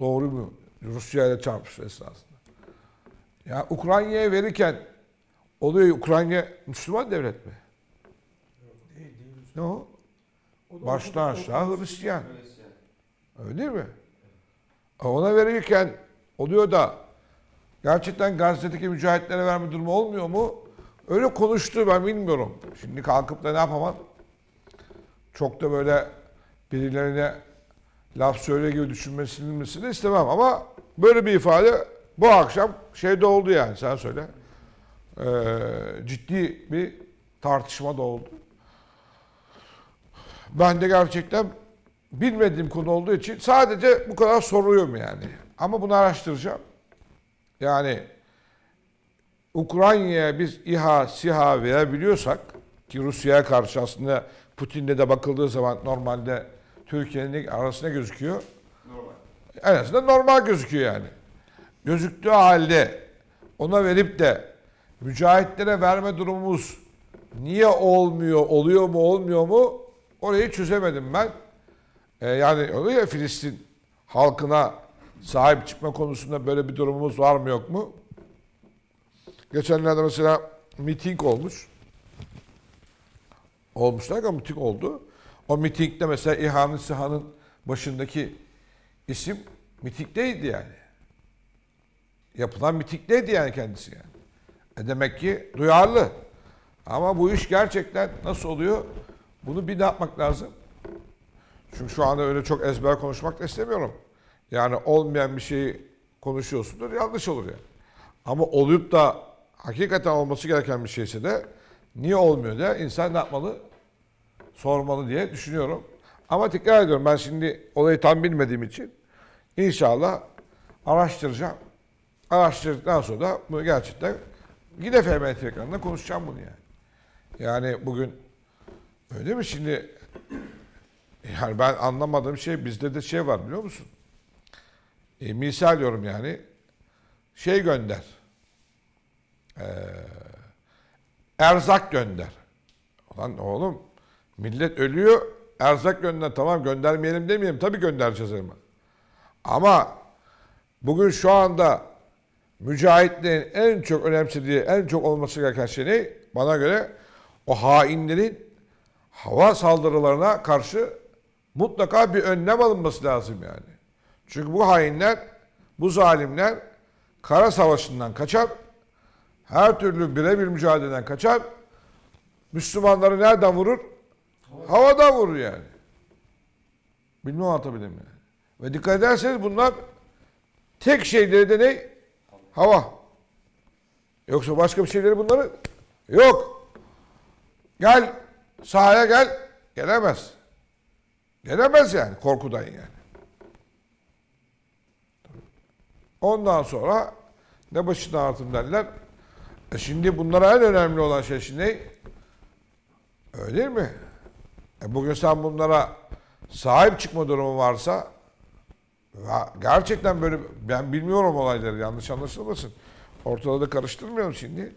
Doğru mu? Rusya ile çarpışma esnasında. Ya Ukrayna'ya verirken oluyor Ukrayna Müslüman devlet mi? Yok, değil. Ne o? Baştan aşağı Hristiyan. Öyle değil mi? Ona verirken oluyor da gerçekten gazetedeki mücahitlere verme durumu olmuyor mu? Öyle konuştu ben bilmiyorum. Şimdi kalkıp da ne yapamam? Çok da böyle birilerine laf söyle gibi düşünmesini istemem ama böyle bir ifade bu akşam şeyde oldu yani sen söyle. ciddi bir tartışma da oldu. Ben de gerçekten bilmediğim konu olduğu için sadece bu kadar soruyorum yani. Ama bunu araştıracağım. Yani Ukrayna'ya biz İHA, SİHA verebiliyorsak ki Rusya'ya karşı aslında Putin'le de bakıldığı zaman normalde Türkiye'nin arasına gözüküyor. Normal. En azından normal gözüküyor yani. Gözüktüğü halde ona verip de mücahitlere verme durumumuz niye olmuyor, oluyor mu, olmuyor mu? Orayı çözemedim ben. Yani oluyor ya, Filistin halkına sahip çıkma konusunda böyle bir durumumuz var mı yok mu? Geçenlerde mesela miting olmuş. Olmuşlar ama miting oldu. O mitingde mesela İHA'nın, SİHA'nın başındaki isim mitingdeydi yani. Yapılan mitingdeydi yani kendisi yani. Demek ki duyarlı. Ama bu iş gerçekten nasıl oluyor? Bunu bir ne yapmak lazım? Çünkü şu anda öyle çok ezber konuşmak da istemiyorum. Yani olmayan bir şeyi konuşuyorsundur, yanlış olur yani. Ama olup da hakikaten olması gereken bir şeyse de niye olmuyor da insan ne yapmalı? Sormalı diye düşünüyorum. Ama tekrar ediyorum, ben şimdi olayı tam bilmediğim için inşallah araştıracağım. Araştırdıktan sonra da bunu gerçekten yine FM ekranında konuşacağım bunu yani. Yani bugün öyle mi şimdi? Yani ben anlamadığım şey, bizde de şey var biliyor musun? Misal diyorum yani. Şey gönder. Erzak gönder. Lan oğlum millet ölüyor. Erzak gönder. Tamam, göndermeyelim demeyelim. Tabii göndereceğiz elma. Ama bugün şu anda mücahitlerin en çok önemsediği, en çok olması gereken şey ne? Bana göre o hainlerin hava saldırılarına karşı mutlaka bir önlem alınması lazım yani. Çünkü bu hainler, bu zalimler kara savaşından kaçar, her türlü birebir mücadeleden kaçar. Müslümanları nereden vurur? Havadan vurur yani. Bilmem anlatabilir miyim? Yani. Ve dikkat ederseniz bunlar tek şeyleri de ne? Hava. Yoksa başka bir şeyleri bunları yok. Gel sahaya gel. Gelemez. Gelemez yani korkudan yani. Ondan sonra ne başına artım derler. Şimdi bunlara en önemli olan şey şimdi öyle değil mi? Bugün sen bunlara sahip çıkma durumu varsa gerçekten böyle, ben bilmiyorum olayları, yanlış anlaşılmasın. Ortada da karıştırmıyorum şimdi.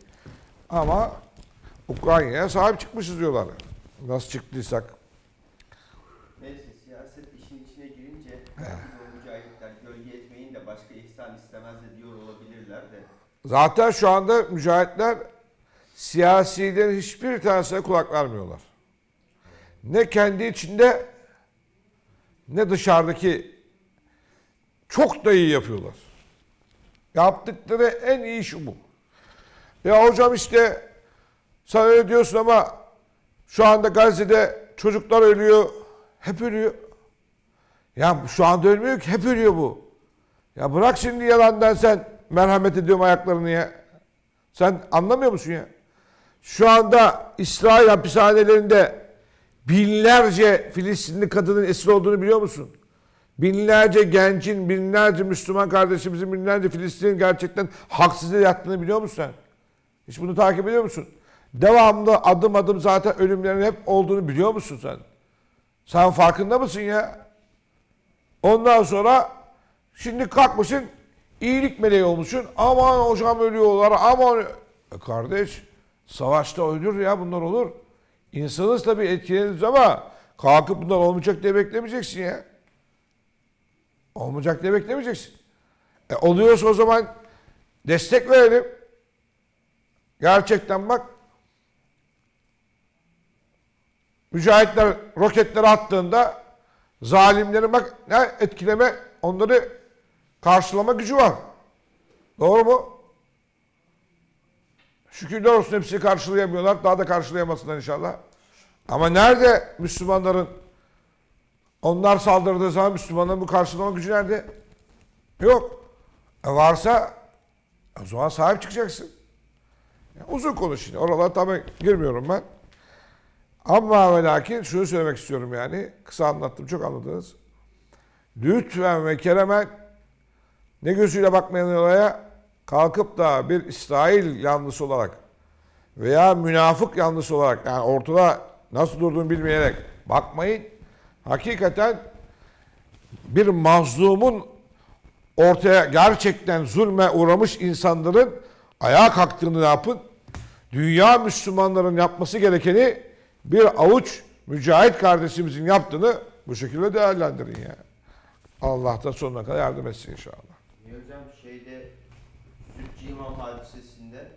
Ama Ukrayna'ya sahip çıkmışız diyorlar. Nasıl çıktıysak. Neyse, siyaset işin içine girince mücahitler gölge etmeyin de başka ihsan istemez de diyor olabilirler de. Zaten şu anda mücahitler siyasilerin hiçbir tanesine kulak vermiyorlar. Ne kendi içinde ne dışarıdaki, çok da iyi yapıyorlar. Yaptıkları en iyi iş bu. Ya hocam işte sen öyle diyorsun ama şu anda Gazze'de çocuklar ölüyor. Hep ölüyor. Ya şu anda ölmüyor ki, hep ölüyor bu. Ya bırak şimdi yalandan sen merhamet ediyorum ayaklarını ya. Sen anlamıyor musun ya? Şu anda İsrail hapishanelerinde binlerce Filistinli kadının esir olduğunu biliyor musun? Binlerce gencin, binlerce Müslüman kardeşimizin, binlerce Filistin'in gerçekten haksız yere yattığını biliyor musun sen? Hiç bunu takip ediyor musun? Devamlı adım adım zaten ölümlerin hep olduğunu biliyor musun sen? Sen farkında mısın ya? Ondan sonra şimdi kalkmışsın, iyilik meleği olmuşsun. Aman hocam ölüyorlar, aman. Kardeş, savaşta ölür ya, bunlar olur. İnsanız tabii, etkileniriz ama kalkıp bunlar olmayacak diye beklemeyeceksin ya. Olmayacak diye beklemeyeceksin. Oluyorsa o zaman destek verelim. Gerçekten bak, mücahitler roketleri attığında zalimlerin bak ne etkileme, onları karşılama gücü var. Doğru mu? Şükürler olsun hepsini karşılayamıyorlar. Daha da karşılayamasınlar inşallah. Ama nerede Müslümanların, onlar saldırdığı zaman Müslümanların bu karşılama gücü nerede? Yok. Varsa o zaman sahip çıkacaksın. Uzun konuşuyor. Oralara tabii girmiyorum ben. Ama ve lakin şunu söylemek istiyorum yani. Kısa anlattım, çok anladınız. Lütfen ve keremen ne gözüyle bakmayan olaya kalkıp da bir İsrail yanlısı olarak veya münafık yanlısı olarak, yani ortada nasıl durduğunu bilmeyerek bakmayın. Hakikaten bir mazlumun ortaya, gerçekten zulme uğramış insanların ayağa kalktığını yapın. Dünya Müslümanların yapması gerekeni bir avuç mücahit kardeşimizin yaptığını bu şekilde değerlendirin yani. Allah da sonuna kadar yardım etsin inşallah. Hocam şeyde Sütçü İmam hadisesinde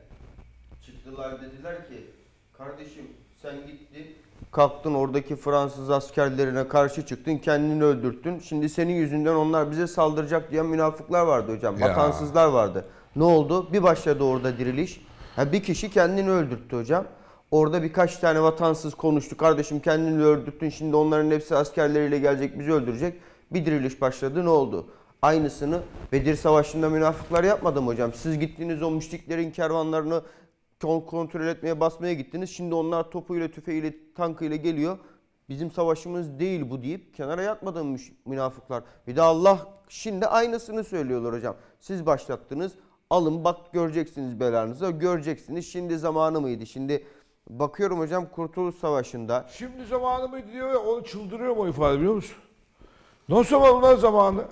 çıktılar, dediler ki kardeşim sen gittin, kalktın oradaki Fransız askerlerine karşı çıktın, kendini öldürttün. Şimdi senin yüzünden onlar bize saldıracak diyen münafıklar vardı hocam. Ya. Vatansızlar vardı. Ne oldu? Bir başladı orada diriliş. Ha, bir kişi kendini öldürttü hocam. Orada birkaç tane vatansız konuştu. Kardeşim kendini öldürttün. Şimdi onların hepsi askerleriyle gelecek, bizi öldürecek. Bir diriliş başladı. Ne oldu? Aynısını Bedir Savaşı'nda münafıklar yapmadı mı hocam? Siz gittiniz o müşriklerin kervanlarını kontrol etmeye, basmaya gittiniz. Şimdi onlar topuyla, tüfeğiyle, tankıyla geliyor. Bizim savaşımız değil bu deyip kenara yatmadı mı münafıklar? Bir de Allah şimdi aynısını söylüyorlar hocam. Siz başlattınız. Alın bak göreceksiniz belanızı. Göreceksiniz. Şimdi zamanı mıydı? Şimdi bakıyorum hocam Kurtuluş Savaşı'nda. Şimdi zamanı mıydı diyor ya, onu çıldırıyor mu ifade, biliyor musun? Nasıl olan zamanı?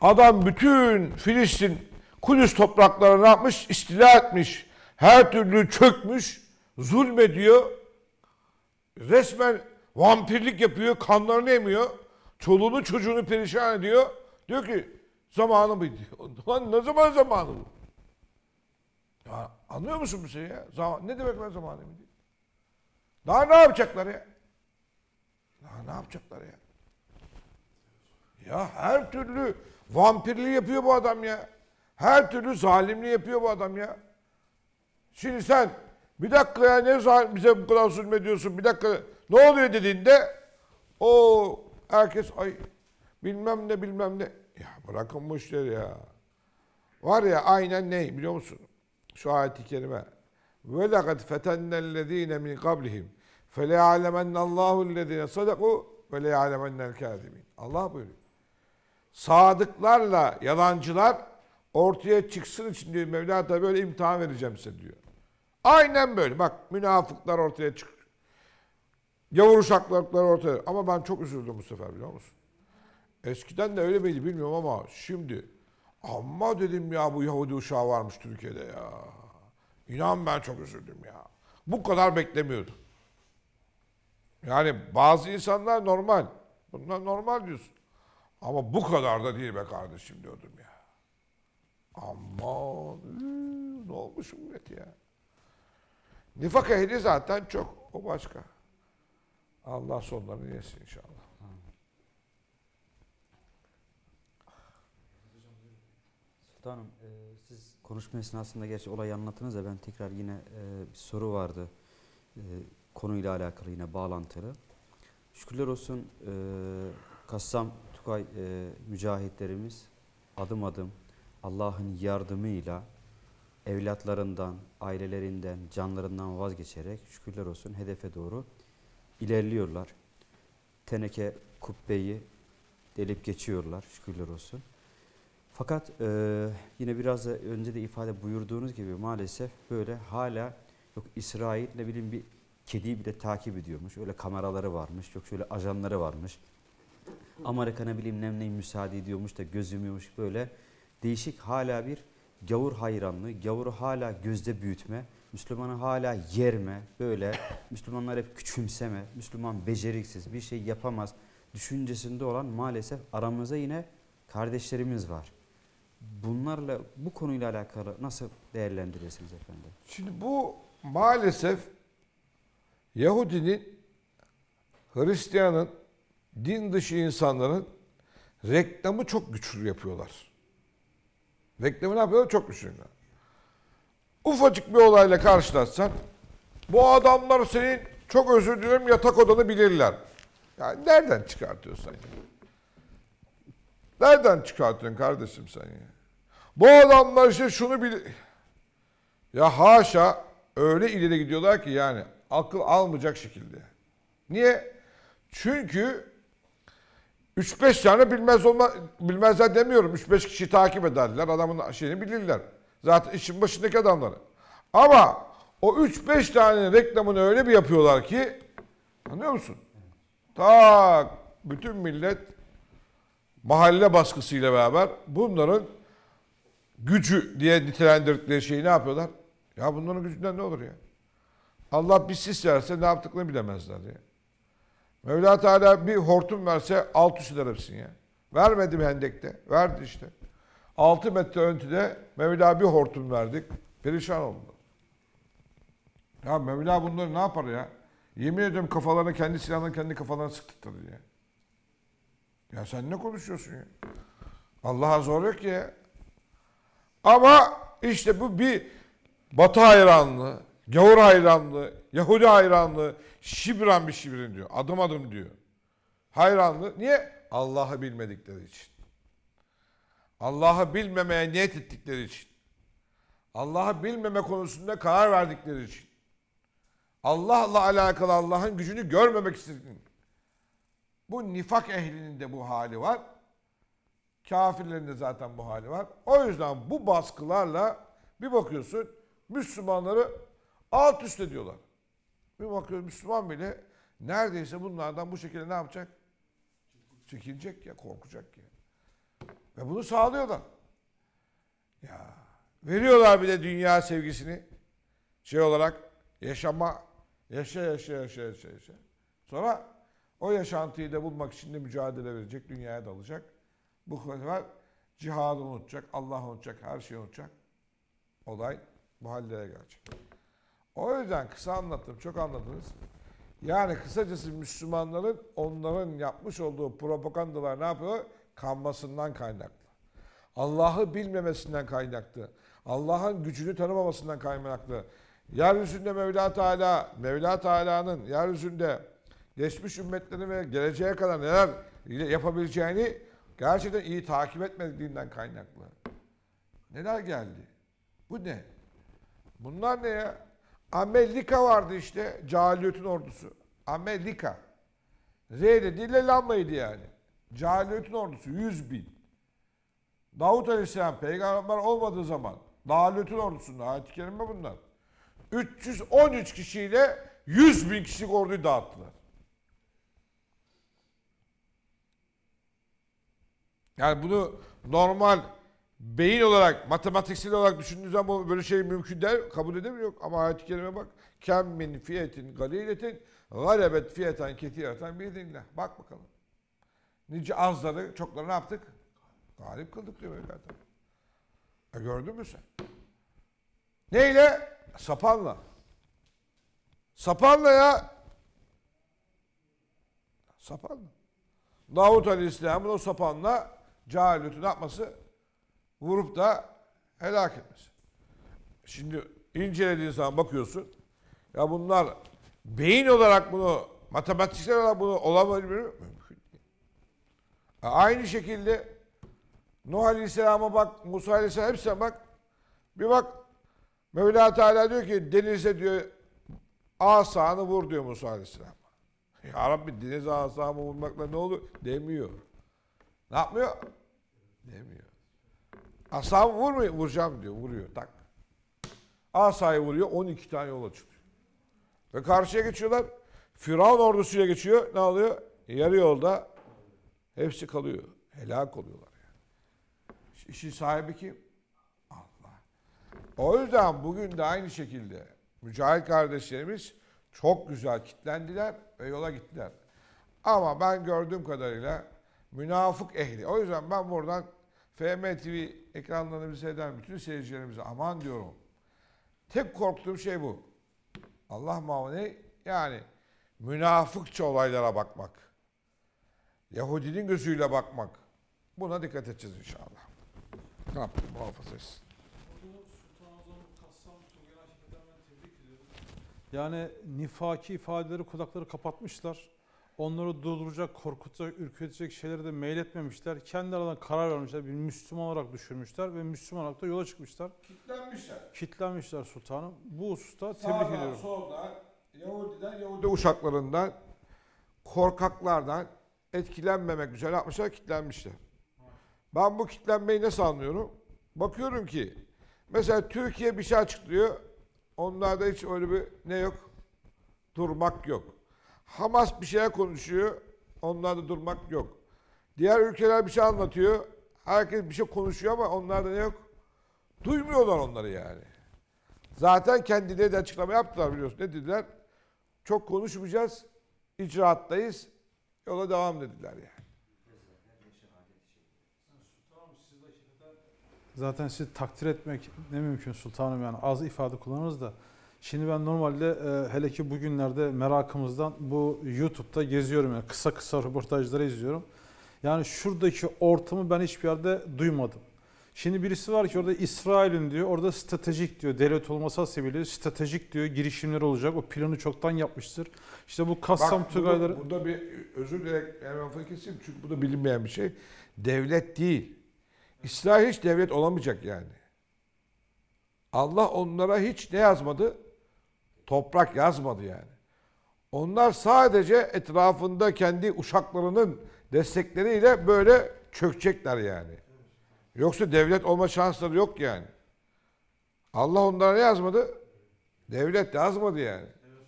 Adam bütün Filistin, Kudüs topraklarını yapmış, istila etmiş. Her türlü çökmüş, zulmediyor. Resmen vampirlik yapıyor, kanlarını emiyor. Çoluğunu çocuğunu perişan ediyor. Diyor ki zamanı mı diyor. Lan ne zaman zamanı bu? Ya, anlıyor musun bu şeyi ya? Ne demek ben zamanı mı diyor? Daha ne yapacaklar ya? Daha ne yapacaklar ya? Ya her türlü vampirliği yapıyor bu adam ya. Her türlü zalimliği yapıyor bu adam ya. Şimdi sen bir dakika ya ne bize bu kadar zulmediyorsun, bir dakika ne oluyor dediğinde o herkes ay bilmem ne bilmem ne. Ya bırakın bu işleri ya. Var ya aynen ne biliyor musun? Şu ayet-i kerime. وَلَقَدْ فَتَنَّ الَّذ۪ينَ مِنْ قَبْلِهِمْ فَلَيَعْلَمَنَّ اللّٰهُ الَّذ۪ينَ صَدَقُوا وَلَيَعْلَمَنَّ الْكَاذِب۪ينَ. Allah buyuruyor. Sadıklarla yalancılar ortaya çıksın için diyor Mevla da böyle imtihan vereceğim size diyor. Aynen böyle. Bak münafıklar ortaya çık. Yavuruşaklıklar ortaya. Ama ben çok üzüldüm bu sefer, biliyor musun? Eskiden de öyle miydi bilmiyorum ama şimdi amma dedim ya bu Yahudi uşağı varmış Türkiye'de ya. İnan ben çok üzüldüm ya. Bu kadar beklemiyordum. Yani bazı insanlar normal. Bunlar normal diyorsun. Ama bu kadar da değil be kardeşim diyordum ya. Aman ne olmuş millet ya. Nifak ehli zaten çok. O başka. Allah sonlarını yesin inşallah. Sultanım siz konuşma esnasında gerçi olayı anlattınız da ben tekrar yine bir soru vardı. Konuyla alakalı yine bağlantılı. Şükürler olsun Kassam Tukay mücahitlerimiz adım adım Allah'ın yardımıyla evlatlarından, ailelerinden, canlarından vazgeçerek şükürler olsun hedefe doğru ilerliyorlar. Teneke kubbeyi delip geçiyorlar şükürler olsun. Fakat yine biraz da önce de ifade buyurduğunuz gibi maalesef böyle hala yok İsrail ne bileyim bir kediyi bile takip ediyormuş. Öyle kameraları varmış, yok şöyle ajanları varmış. Amerika ne bileyim nemneyi müsaade ediyormuş da gözümüyormuş böyle. Değişik hala bir gavur hayranlığı, gavuru hala gözde büyütme, Müslümanı hala yerme, böyle Müslümanlar hep küçümseme, Müslüman beceriksiz bir şey yapamaz düşüncesinde olan maalesef aramızda yine kardeşlerimiz var. Bunlarla bu konuyla alakalı nasıl değerlendirirsiniz efendim? Şimdi bu maalesef Yahudinin, Hristiyanın, din dışı insanların reklamı çok güçlü yapıyorlar. Reklamı ne yapıyorlar? Çok düşünüyorlar. Ufacık bir olayla karşılaşsan, bu adamlar senin çok özür dilerim yatak odanı bilirler. Yani nereden çıkartıyorsun? Nereden çıkartıyorsun kardeşim sen ya? Bu adamlar işte şunu bilir. Ya haşa, öyle ileri gidiyorlar ki yani akıl almayacak şekilde. Niye? Çünkü 3-5 tane bilmezler demiyorum. 3-5 kişi takip ederler. Adamın şeyini bilirler. Zaten işin başındaki adamları. Ama o 3-5 tane reklamını öyle bir yapıyorlar ki, anlıyor musun? Tak bütün millet mahalle baskısıyla beraber bunların gücü diye nitelendirdikleri şeyi ne yapıyorlar? Ya bunların gücünden ne olur ya? Allah bir sis verse ne yaptıklarını bilemezler ya. Mevla-i Teâlâ bir hortum verse alt üst eder hepsini ya. Vermedi mi Hendek'te? Verdi işte. 6 metre öntüde Mevla bir hortum verdik. Perişan oldular. Ya Mevla bunları ne yapar ya? Yemin ediyorum kafalarını kendi silahlarını kendi kafalarına sıktırdı ya. Ya sen ne konuşuyorsun ya? Allah'a zor yok ya. Ama işte bu bir Batı hayranlığı, gavur hayranlığı, Yahudi hayranlığı, şibran bir şibrin diyor. Adım adım diyor. Hayranlığı. Niye? Allah'ı bilmedikleri için. Allah'ı bilmemeye niyet ettikleri için. Allah'ı bilmeme konusunda karar verdikleri için. Allah'la alakalı Allah'ın gücünü görmemek istediğini. Bu nifak ehlinin de bu hali var. Kafirlerin de zaten bu hali var. O yüzden bu baskılarla bir bakıyorsun Müslümanları alt üst ediyorlar. Bir bakıyorsun Müslüman bile neredeyse bunlardan bu şekilde ne yapacak? Çekilecek ya, korkacak ya. Ve bunu sağlıyorlar. Ya veriyorlar bir de dünya sevgisini şey olarak yaşa. Sonra o yaşantıyı da bulmak için de mücadele verecek, dünyaya dalacak. Bu sefer cihadı unutacak, Allah'ı unutacak, her şeyi unutacak. Olay bu hallere gelecek. O yüzden kısa anlattım, çok anladınız. Yani kısacası Müslümanların onların yapmış olduğu propagandalar ne yapıyor? Kanmasından kaynaklı. Allah'ı bilmemesinden kaynaklı. Allah'ın gücünü tanımamasından kaynaklı. Yeryüzünde Mevla-i Teâlâ, Mevla-i Teâlâ'nın yeryüzünde geçmiş ümmetlerin ve geleceğe kadar neler yapabileceğini gerçekten iyi takip etmediğinden kaynaklı. Neler geldi? Bu ne? Bunlar ne ya? Amerika vardı işte, cahiliyetin ordusu. Amerika. Z'de değil de lammaydı yani. Cahiliyetin ordusu 100.000. Davut Aleyhisselam peygamber olmadığı zaman cahiliyetin ordusunda, ayet-i kerime bunlar. 313 kişiyle 100.000 kişilik orduyu dağıttılar. Yani bunu normal beyin olarak, matematiksel olarak düşündüğünüz zaman böyle şey mümkün değil, kabul edemiyor. Ama ayet-i kerime bak. Kem min fiyetin galiletin galebet fiyeten ketireten biiznillah. Bak bakalım. Nice azları, çokları ne yaptık? Galip kıldık diyor böyle adam. E gördün mü sen? Neyle? Sapanla. Sapanla ya. Sapanla. Davut Aleyhisselam'ın o sapanla cahiliyeti ne yapması? Vurup da helak etmesi. Şimdi incelediğin zaman bakıyorsun. Ya bunlar beyin olarak bunu, matematiksel olarak bunu olamayabiliyor mümkün değil. Aynı şekilde Nuh Aleyhisselam'a bak, Musa Aleyhisselam hepsine bak. Bir bak. Mevla Teala diyor ki denize diyor asanı vur diyor Musa Aleyhisselam. Ya Rabbi denize asamı vurmakla ne olur? Demiyor. Ne yapmıyor? Demiyor. Asamı vurmuyor, vuracağım diyor. Vuruyor. Tak. Asayı vuruyor. 12 tane yol açılıyor. Ve karşıya geçiyorlar. Firavun ordusuyla geçiyor. Ne oluyor? Yarı yolda hepsi kalıyor. Helak oluyorlar yani. İşin sahibi kim? O yüzden bugün de aynı şekilde mücahit kardeşlerimiz çok güzel kitlendiler ve yola gittiler. Ama ben gördüğüm kadarıyla münafık ehli. O yüzden ben buradan FM TV ekranlarını bize eden bütün seyircilerimize aman diyorum. Tek korktuğum şey bu. Allah muhafaza, yani münafıkça olaylara bakmak. Yahudinin gözüyle bakmak. Buna dikkat edeceğiz inşallah. Ne yapayım, muhafaza etsin. Yani nifaki ifadeleri kulakları kapatmışlar. onları durduracak, korkutacak, ürkütecek şeyleri de meyletmemişler. Kendi aralarında karar vermişler, bir Müslüman olarak düşünmüşler ve Müslüman olarak da yola çıkmışlar. Kitlenmişler. Kitlenmişler sultanım. Bu hususta sağdan, tebrik ediyorum. Soldan, Yahudiler, Yahudi uşaklarından, korkaklardan etkilenmemek üzere yapmışlar, kitlenmişler. Ben bu kitlenmeyi nasıl anlıyorum? Bakıyorum ki, mesela Türkiye bir şey açıklıyor, onlarda hiç öyle bir ne yok, durmak yok. Hamas bir şeye konuşuyor, onlarda durmak yok. Diğer ülkeler bir şey anlatıyor, herkes bir şey konuşuyor ama onlarda ne yok? Duymuyorlar onları yani. Zaten kendileri de açıklama yaptılar biliyorsun. Ne dediler? Çok konuşmayacağız, icraattayız, yola devam dediler yani. Zaten sizi takdir etmek ne mümkün sultanım yani az ifade kullanırız da. Şimdi ben normalde hele ki bugünlerde merakımızdan bu YouTube'da geziyorum yani kısa kısa röportajları izliyorum. Yani şuradaki ortamı ben hiçbir yerde duymadım. Şimdi birisi var ki orada İsrail'in diyor, orada stratejik diyor, devlet olmasa sebebiyle stratejik diyor, girişimleri olacak, o planı çoktan yapmıştır. İşte bu Kassam Tugayları... Burada bir özür dilerim, çünkü bu da bilinmeyen bir şey. Devlet değil. İsrail hiç devlet olamayacak yani. Allah onlara hiç ne yazmadı? Toprak yazmadı yani. Onlar sadece etrafında kendi uşaklarının destekleriyle böyle çökecekler yani. Yoksa devlet olma şansları yok yani. Allah onlara ne yazmadı? Devlet yazmadı yani. Evet,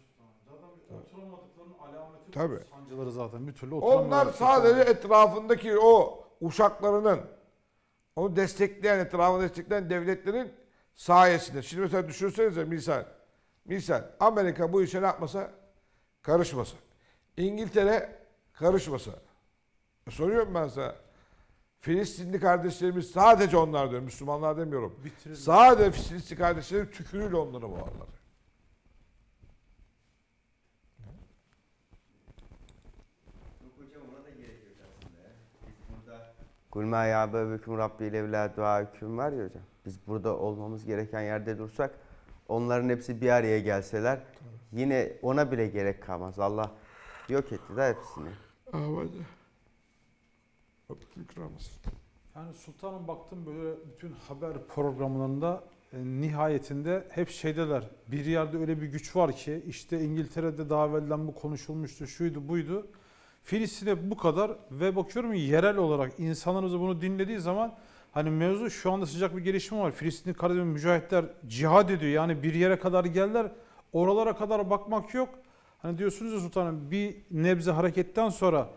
zaten oturamadıklarının alameti tabii. Sancıları zaten bir türlü oturamıyorlar. Onlar sadece etrafındaki o uşaklarının, onu destekleyen, etrafını destekleyen devletlerin sayesinde. Şimdi mesela düşünsenize misal Amerika bu işe ne yapmasa? Karışmasa. İngiltere karışmasa. Soruyorum ben sana. Filistinli kardeşlerimiz sadece onlar diyorum. Müslümanlar demiyorum. Bitirin. Sadece Filistinli kardeşlerim tükürüyle onları boğarlar. Kulmâ yâ bâbüküm Rabbi'yle evlâ dua hüküm var ya hocam. Biz burada olmamız gereken yerde dursak onların hepsi bir araya gelseler yine ona bile gerek kalmaz. Allah yok etti de hepsini. Yani sultanım baktım böyle bütün haber programlarında nihayetinde hep şeydeler. Bir yerde öyle bir güç var ki işte İngiltere'de daha evvelden bu konuşulmuştu, şuydu buydu. Filistin'e bu kadar ve bakıyorum yerel olarak insanlarımız bunu dinlediği zaman hani mevzu şu anda sıcak bir gelişme var. Filistinli kardeşim mücahitler cihad ediyor. Yani bir yere kadar geldiler. Oralara kadar bakmak yok. Hani diyorsunuz ya sultanım bir nebze hareketten sonra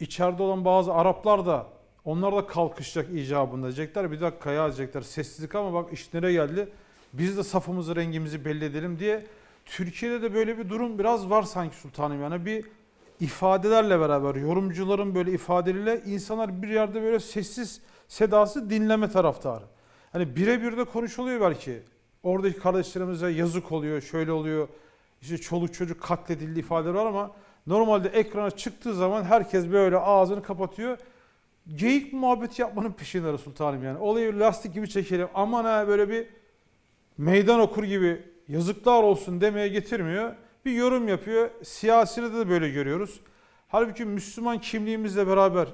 içeride olan bazı Araplar da onlar da kalkışacak icabında diyecekler. Bir dakika ya diyecekler. Sessizlik ama bak iş nereye geldi. Biz de safımızı rengimizi belli edelim diye. Türkiye'de de böyle bir durum biraz var sanki sultanım. Yani bir ifadelerle beraber yorumcuların böyle ifadeleriyle insanlar bir yerde böyle sessiz sedası dinleme taraftarı. Hani birebir de konuşuluyor belki. Oradaki kardeşlerimize yazık oluyor, şöyle oluyor. İşte çoluk çocuk katledildi ifadeler var ama normalde ekrana çıktığı zaman herkes böyle ağzını kapatıyor. Geyik muhabbeti yapmanın peşinde sultanım yani. Olayı lastik gibi çekelim. Aman ha böyle bir meydan okur gibi yazıklar olsun demeye getirmiyor. Bir yorum yapıyor. Siyaside de böyle görüyoruz. Halbuki Müslüman kimliğimizle beraber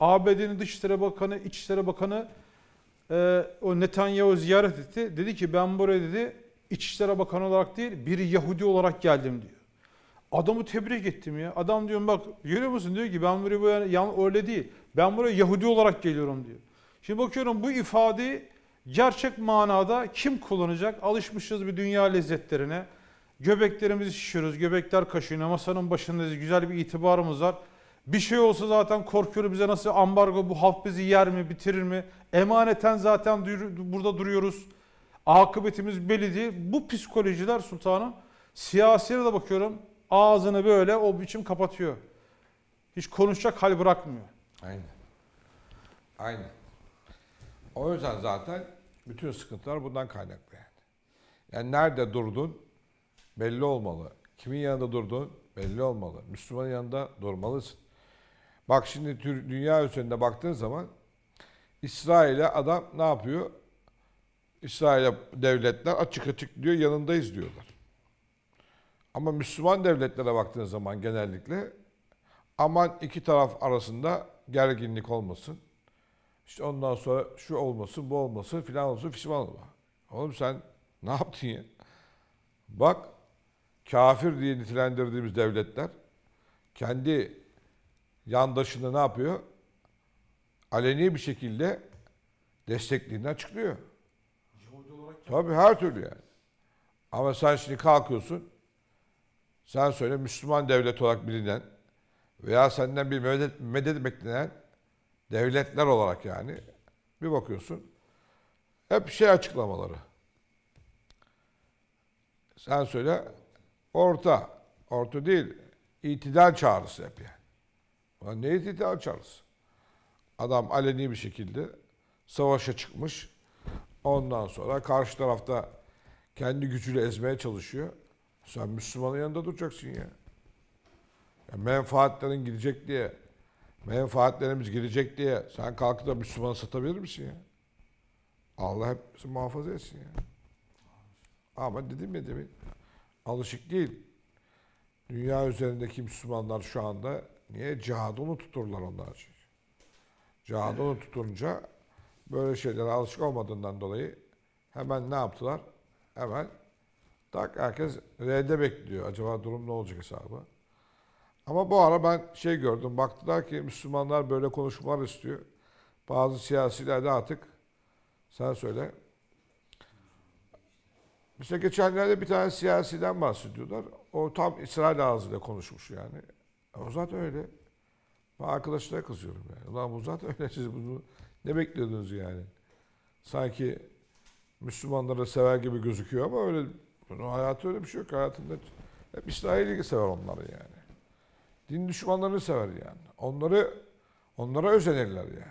ABD'nin Dışişleri Bakanı, İçişleri Bakanı o Netanyahu ziyaret etti. Dedi ki ben buraya dedi İçişleri Bakanı olarak değil bir Yahudi olarak geldim diyor. Adamı tebrik ettim ya. Adam diyorum bak görüyor musun diyor ki ben buraya öyle değil. Ben buraya Yahudi olarak geliyorum diyor. Şimdi bakıyorum bu ifadeyi gerçek manada kim kullanacak? Alışmışız bir dünya lezzetlerine. Göbeklerimizi şişiyoruz, göbekler kaşınıyor, masanın başındayız, güzel bir itibarımız var. Bir şey olsa zaten korkuyoruz bize nasıl ambargo, bu halk bizi yer mi, bitirir mi? Emaneten zaten burada duruyoruz. Akıbetimiz belli değil. Bu psikolojiler sultanım, siyasiye de bakıyorum ağzını böyle o biçim kapatıyor. Hiç konuşacak hal bırakmıyor. Aynen. Aynen. O yüzden zaten bütün sıkıntılar bundan kaynaklı yani. Yani nerede durdun? Belli olmalı. Kimin yanında durduğun belli olmalı. Müslümanın yanında durmalısın. Bak şimdi dünya üzerinde baktığın zaman İsrail'e adam ne yapıyor? İsrail'e devletler açık açık diyor yanındayız diyorlar. Ama Müslüman devletlere baktığın zaman genellikle Aman iki taraf arasında gerginlik olmasın. İşte ondan sonra şu olmasın, bu olmasın, filan olsun, pişman olma. Oğlum sen ne yaptın ya? Bak, kafir diye nitelendirdiğimiz devletler kendi yandaşını ne yapıyor? Aleni bir şekilde destekliğinden çıkıyor. Tabii her türlü yani. Ama sen şimdi kalkıyorsun, sen söyle Müslüman devlet olarak bilinen veya senden bir medet beklenen devletler olarak yani bir bakıyorsun. Hep şey açıklamaları. Sen söyle orta değil, itidal çağrısı hep yani. Ne itidal çağrısı? Adam aleni bir şekilde savaşa çıkmış. Ondan sonra karşı tarafta kendi gücüyle ezmeye çalışıyor. Sen Müslümanın yanında duracaksın ya. Menfaatlerin gidecek diye, menfaatlerimiz gidecek diye sen kalkıp da Müslümanı satabilir misin ya? Allah hepimizi muhafaza etsin ya. Ama dedim ya demin, alışık değil. Dünya üzerindeki Müslümanlar şu anda niye? Cihadı unuturlar onlar için. Cihadı unutunca böyle şeylere alışık olmadığından dolayı hemen ne yaptılar? Hemen tak herkes R'de bekliyor. Acaba durum ne olacak hesabı? Ama bu ara ben şey gördüm, baktılar ki Müslümanlar böyle konuşmalar istiyor. Bazı siyasiler de artık, sen söyle. Mesela geçenlerde bir tane siyasiden bahsediyorlar. O tam İsrail ağzıyla konuşmuş yani. O zaten öyle. Ben arkadaşlara kızıyorum yani. Ulan bu zaten öyle. Siz bunu ne bekliyordunuz yani? Sanki Müslümanları sever gibi gözüküyor ama öyle, bunun hayatı öyle bir şey yok. Hayatında hep İsrail'i sever onları yani. Din düşmanlarını sever yani. Onlara özenirler yani.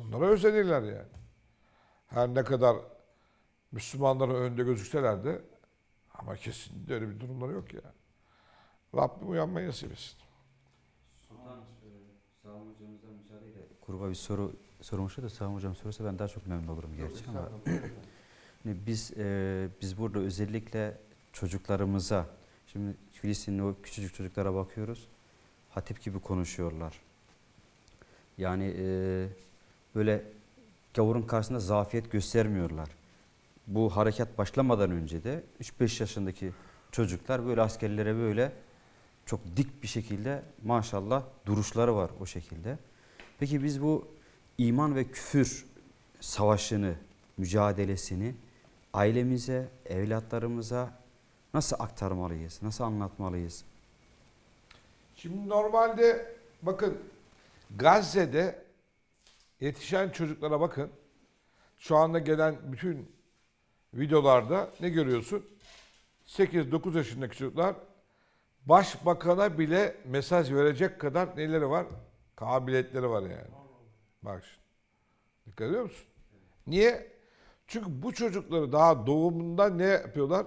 Onlara özenirler yani. Her ne kadar Müslümanların önünde gözükseler de ama kesinlikle öyle bir durumları yok yani. Rabbim uyanmayı nasip etsin. Sultan, Sami hocamızdan müsaadeyle gruba bir soru sormuştu da Sami hocam sorursa ben daha çok memnun olurum gerçi ama biz burada özellikle çocuklarımıza, şimdi Filistinli o küçücük çocuklara bakıyoruz, hatip gibi konuşuyorlar. Yani böyle gavurun karşısında zafiyet göstermiyorlar. Bu harekat başlamadan önce de 3-5 yaşındaki çocuklar böyle askerlere böyle çok dik bir şekilde maşallah duruşları var o şekilde. Peki biz bu iman ve küfür savaşını, mücadelesini ailemize, evlatlarımıza nasıl aktarmalıyız, nasıl anlatmalıyız? Şimdi normalde bakın Gazze'de yetişen çocuklara bakın. Şu anda gelen bütün videolarda ne görüyorsun? 8-9 yaşındaki çocuklar başbakana bile mesaj verecek kadar neleri var? Kabiliyetleri var yani. Bak şimdi. Dikkat ediyor musun? Niye? Çünkü bu çocukları daha doğumunda ne yapıyorlar?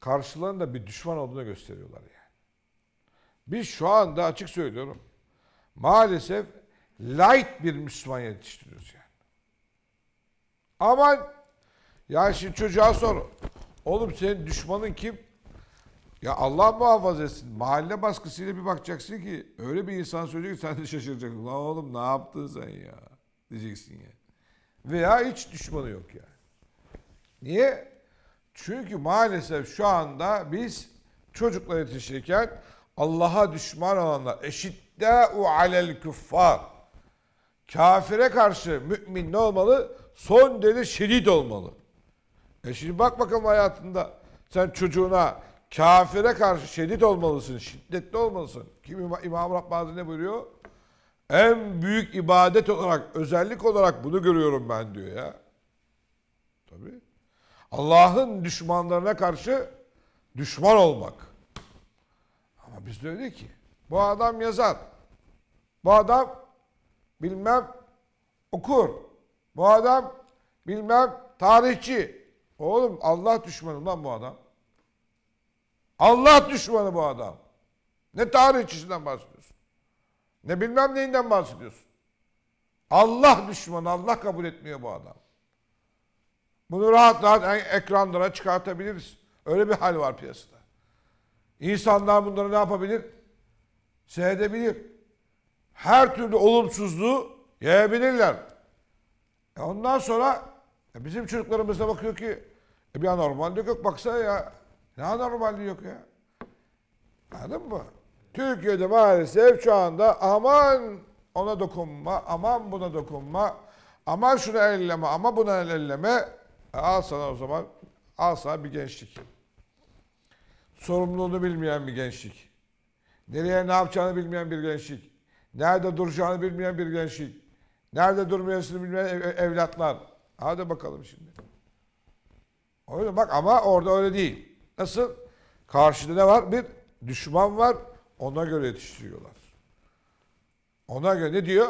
Karşılarında bir düşman olduğunu gösteriyorlar yani. Biz şu anda açık söylüyorum, maalesef light bir Müslüman yetiştiriyoruz yani. Aman, yani şimdi çocuğa sor, oğlum senin düşmanın kim? Ya Allah muhafaza etsin, mahalle baskısıyla bir bakacaksın ki, öyle bir insan söyleyecek ki sen de şaşıracaksın. Lan oğlum ne yaptın sen ya? Diyeceksin ya. Veya hiç düşmanı yok yani. Niye? Çünkü maalesef şu anda biz çocukla yetişirken Allah'a düşman olanlar, eşiddâ'u alel küffâr, kafire karşı mümin ne olmalı? Son derece şiddet olmalı. E şimdi bak bakalım hayatında sen çocuğuna kafire karşı şiddet olmalısın, şiddetli olmalısın. Kim İmam-ı Rabbani ne buyuruyor? En büyük ibadet olarak, özellik olarak bunu görüyorum ben diyor ya. Tabii. Allah'ın düşmanlarına karşı düşman olmak. Ama biz de öyle ki. Bu adam yazar. Bu adam bilmem okur. Bu adam bilmem tarihçi. Oğlum Allah düşmanı lan bu adam. Allah düşmanı bu adam. Ne tarihçisinden bahsediyorsun? Ne bilmem neyinden bahsediyorsun? Allah düşmanı, Allah kabul etmiyor bu adam. Bunu rahat rahat ekranlara çıkartabiliriz. Öyle bir hal var piyasada. İnsanlar bunları ne yapabilir? seyredebilir. Her türlü olumsuzluğu yayabilirler. Ondan sonra bizim çocuklarımız da bakıyor ki bir anormallik yok. Baksana ya. Ne anormallik yok ya. Anladın mı? Türkiye'de maalesef şu anda aman ona dokunma, aman buna dokunma, aman şunu elleme, aman bunu elleme. Al sana o zaman, al sana bir gençlik. Sorumluluğunu bilmeyen bir gençlik. Nereye ne yapacağını bilmeyen bir gençlik. Nerede duracağını bilmeyen bir gençlik. Nerede durmayasını bilmeyen evlatlar. Hadi bakalım şimdi. Öyle bak ama orada öyle değil. Nasıl? Karşıda ne var? Bir düşman var. Ona göre yetiştiriyorlar. Ona göre ne diyor?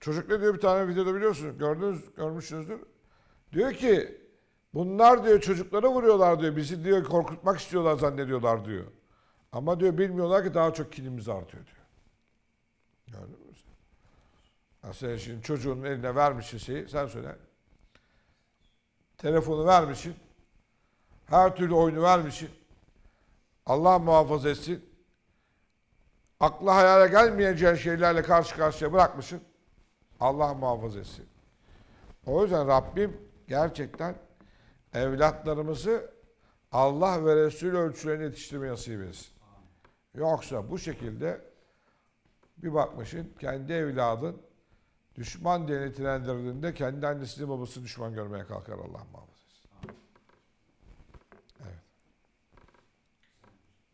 Çocuk ne diyor bir tane videoda biliyorsunuz. Gördünüz, görmüşsünüzdür. Diyor ki bunlar diyor çocuklara vuruyorlar diyor. Bizi diyor korkutmak istiyorlar zannediyorlar diyor. Ama diyor bilmiyorlar ki daha çok kinimiz artıyor diyor. Gördün mü? Ya sen şimdi çocuğun eline vermişsin şeyi. Sen söyle. Telefonu vermişsin. Her türlü oyunu vermişsin. Allah muhafaza etsin. Akla hayale gelmeyeceğin şeylerle karşı karşıya bırakmışsın. Allah muhafaza etsin. O yüzden Rabbim gerçekten evlatlarımızı Allah ve Resul ölçülerine yetiştirmeyi nasip etsin. Yoksa bu şekilde bir bakmışsın kendi evladın düşman denetilendirildiğinde kendi annesini babasını düşman görmeye kalkar Allah muhafaza etsin. Evet.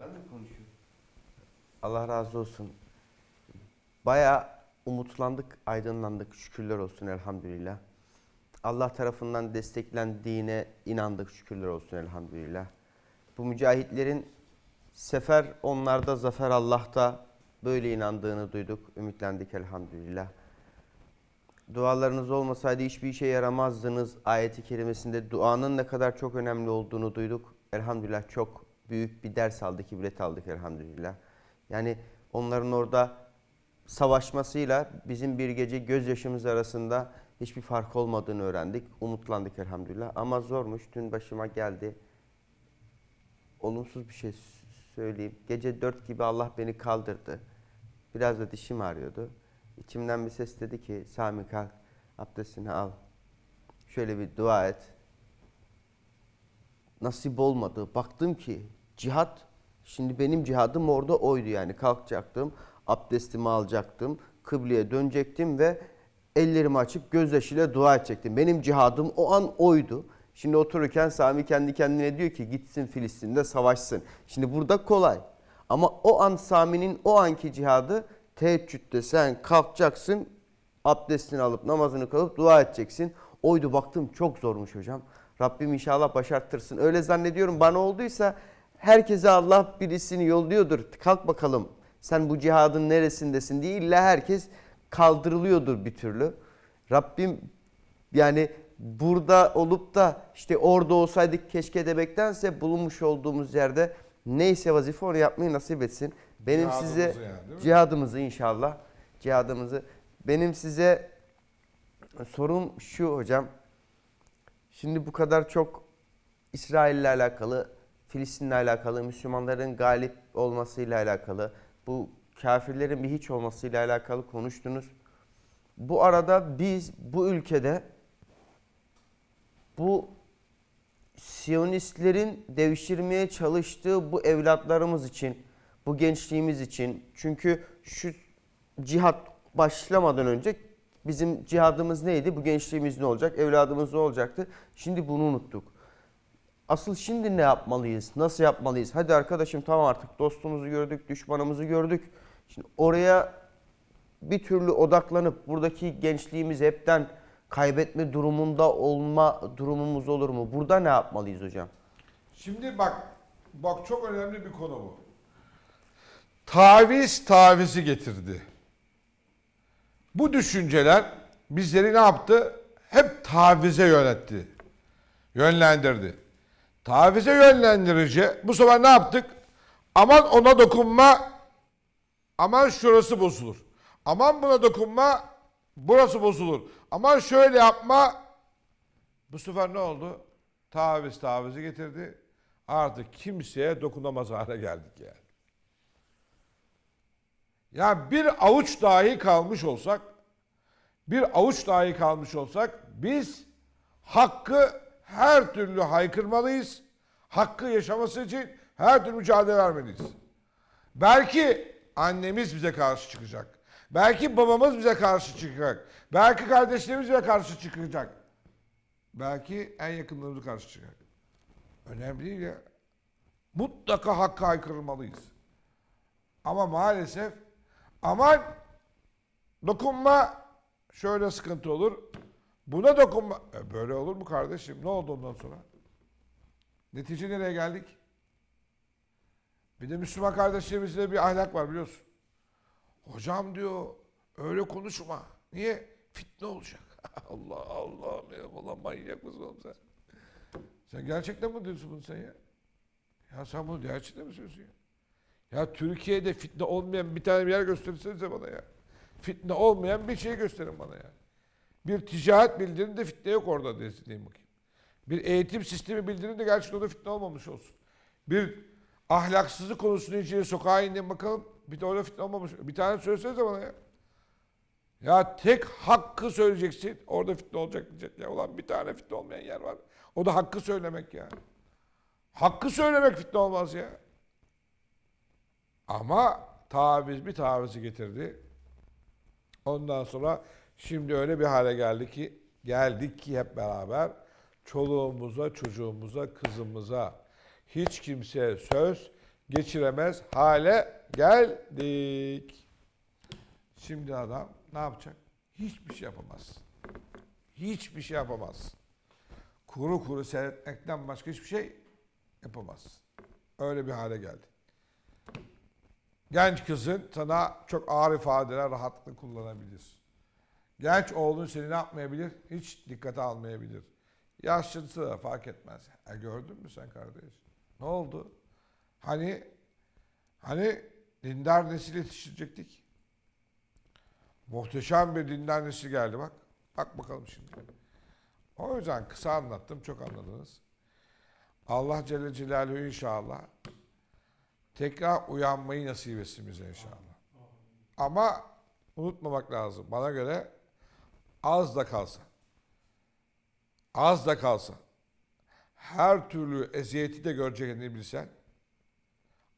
Ben de konuşuyorum. Allah razı olsun. Bayağı umutlandık, aydınlandık. Şükürler olsun elhamdülillah. Allah tarafından desteklendiğine inandık. Şükürler olsun elhamdülillah. Bu mücahitlerin sefer onlarda, zafer Allah'ta böyle inandığını duyduk. Ümitlendik elhamdülillah. Dualarınız olmasaydı hiçbir işe yaramazdınız. Ayet-i kerimesinde duanın ne kadar çok önemli olduğunu duyduk. Elhamdülillah çok büyük bir ders aldık, ibret aldık elhamdülillah. Yani onların orada savaşmasıyla bizim bir gece gözyaşımız arasında hiçbir fark olmadığını öğrendik. Umutlandık elhamdülillah. Ama zormuş. Dün başıma geldi. Olumsuz bir şey söyleyeyim. Gece 4 gibi Allah beni kaldırdı. Biraz da dişim ağrıyordu. İçimden bir ses dedi ki Sami kalk abdestini al. Şöyle bir dua et. Nasip olmadı. Baktım ki cihat. Şimdi benim cihadım orada oydu yani. Kalkacaktım, abdestimi alacaktım, kıbleye dönecektim ve ellerimi açıp gözyaşıyla dua edecektim. Benim cihadım o an oydu. Şimdi otururken Sami kendi kendine diyor ki gitsin Filistin'de savaşsın. Şimdi burada kolay. Ama o an Sami'nin o anki cihadı teheccüde sen kalkacaksın, abdestini alıp namazını kılıp dua edeceksin. Oydu baktım çok zormuş hocam. Rabbim inşallah başartırsın. Öyle zannediyorum bana olduysa... Herkese Allah birisini yolluyordur. Kalk bakalım sen bu cihadın neresindesin diye illa herkes kaldırılıyordur bir türlü. Rabbim yani burada olup da işte orada olsaydık keşke demektense bulunmuş olduğumuz yerde neyse vazife onu yapmayı nasip etsin. Benim cihadımızı size yani, cihadımızı inşallah cihadımızı. Benim size sorum şu hocam. Şimdi bu kadar çok İsrail'le alakalı Filistin'le alakalı, Müslümanların galip olmasıyla alakalı, bu kafirlerin bir hiç olmasıyla alakalı konuştunuz. Bu arada biz bu ülkede bu Siyonistlerin devşirmeye çalıştığı bu evlatlarımız için, bu gençliğimiz için, çünkü şu cihat başlamadan önce bizim cihadımız neydi, bu gençliğimiz ne olacak, evladımız ne olacaktı, şimdi bunu unuttuk. Asıl şimdi ne yapmalıyız? Nasıl yapmalıyız? Hadi arkadaşım tamam artık dostumuzu gördük, düşmanımızı gördük. Şimdi oraya bir türlü odaklanıp buradaki gençliğimizi hepten kaybetme durumunda olma durumumuz olur mu? Burada ne yapmalıyız hocam? Şimdi bak çok önemli bir konu bu. Taviz tavizi getirdi. Bu düşünceler bizleri ne yaptı? Hep tavize yönetti. Yönlendirdi. Tavize yönlendirici. Bu sefer ne yaptık? Aman ona dokunma. Aman şurası bozulur. Aman buna dokunma. Burası bozulur. Aman şöyle yapma. Bu sefer ne oldu? Taviz tavizi getirdi. Artık kimseye dokunamaz hale geldik yani. Ya bir avuç dahi kalmış olsak, biz hakkı her türlü haykırmalıyız. Hakkı yaşaması için her türlü mücadele vermeliyiz. Belki annemiz bize karşı çıkacak. Belki babamız bize karşı çıkacak. Belki kardeşlerimiz bize karşı çıkacak. Belki en yakınlarımız karşı çıkacak. Önemli değil ya. Mutlaka hakka haykırmalıyız. Ama maalesef aman dokunma şöyle sıkıntı olur. Buna dokunma. Böyle olur mu kardeşim? Ne oldu ondan sonra? Netice nereye geldik? Bir de Müslüman kardeşlerimizde bir ahlak var biliyorsun. Hocam diyor öyle konuşma. Niye? Fitne olacak. Allah Allah. Allah manyak mısın oğlum sen? Sen gerçekten mi diyorsun bunu sen ya? Ya sen bunu gerçekten mi söylüyorsun ya? Ya Türkiye'de fitne olmayan bir tane bir yer gösterirsenize bana ya. Fitne olmayan bir şey gösterin bana ya. Bir ticaret bildirin de fitne yok orada deyin bakayım. Bir eğitim sistemi bildirin de gerçekten orada fitne olmamış olsun. Bir ahlaksızlık konusunu içeri sokağa inin bakalım. Bir de orada fitne olmamış. Bir tane söylesenize bana ya. Ya tek hakkı söyleyeceksin. Orada fitne olacak diyecek ya. Ulan bir tane fitne olmayan yer var. O da hakkı söylemek ya. Hakkı söylemek fitne olmaz ya. Ama taviz bir tavizi getirdi. Ondan sonra şimdi öyle bir hale geldik ki hep beraber çoluğumuza, çocuğumuza, kızımıza hiç kimseye söz geçiremez hale geldik. Şimdi adam ne yapacak? Hiçbir şey yapamaz. Hiçbir şey yapamaz. Kuru kuru seyretmekten başka hiçbir şey yapamaz. Öyle bir hale geldi. Genç kızın sana çok ağır ifadeler rahatlıkla kullanabilir. Genç oğlun seni ne yapmayabilir? Hiç dikkate almayabilir. Yaşlısı da fark etmez. Gördün mü sen kardeş? Ne oldu? Hani dindar nesil yetiştirecektik? Muhteşem bir dindar nesil geldi bak. Bak bakalım şimdi. O yüzden kısa anlattım, çok anladınız. Allah Celle Celaluhu inşallah tekrar uyanmayı nasip etsin bize inşallah. Ama unutmamak lazım. Bana göre az da kalsa, her türlü eziyeti de göreceğini bilsen,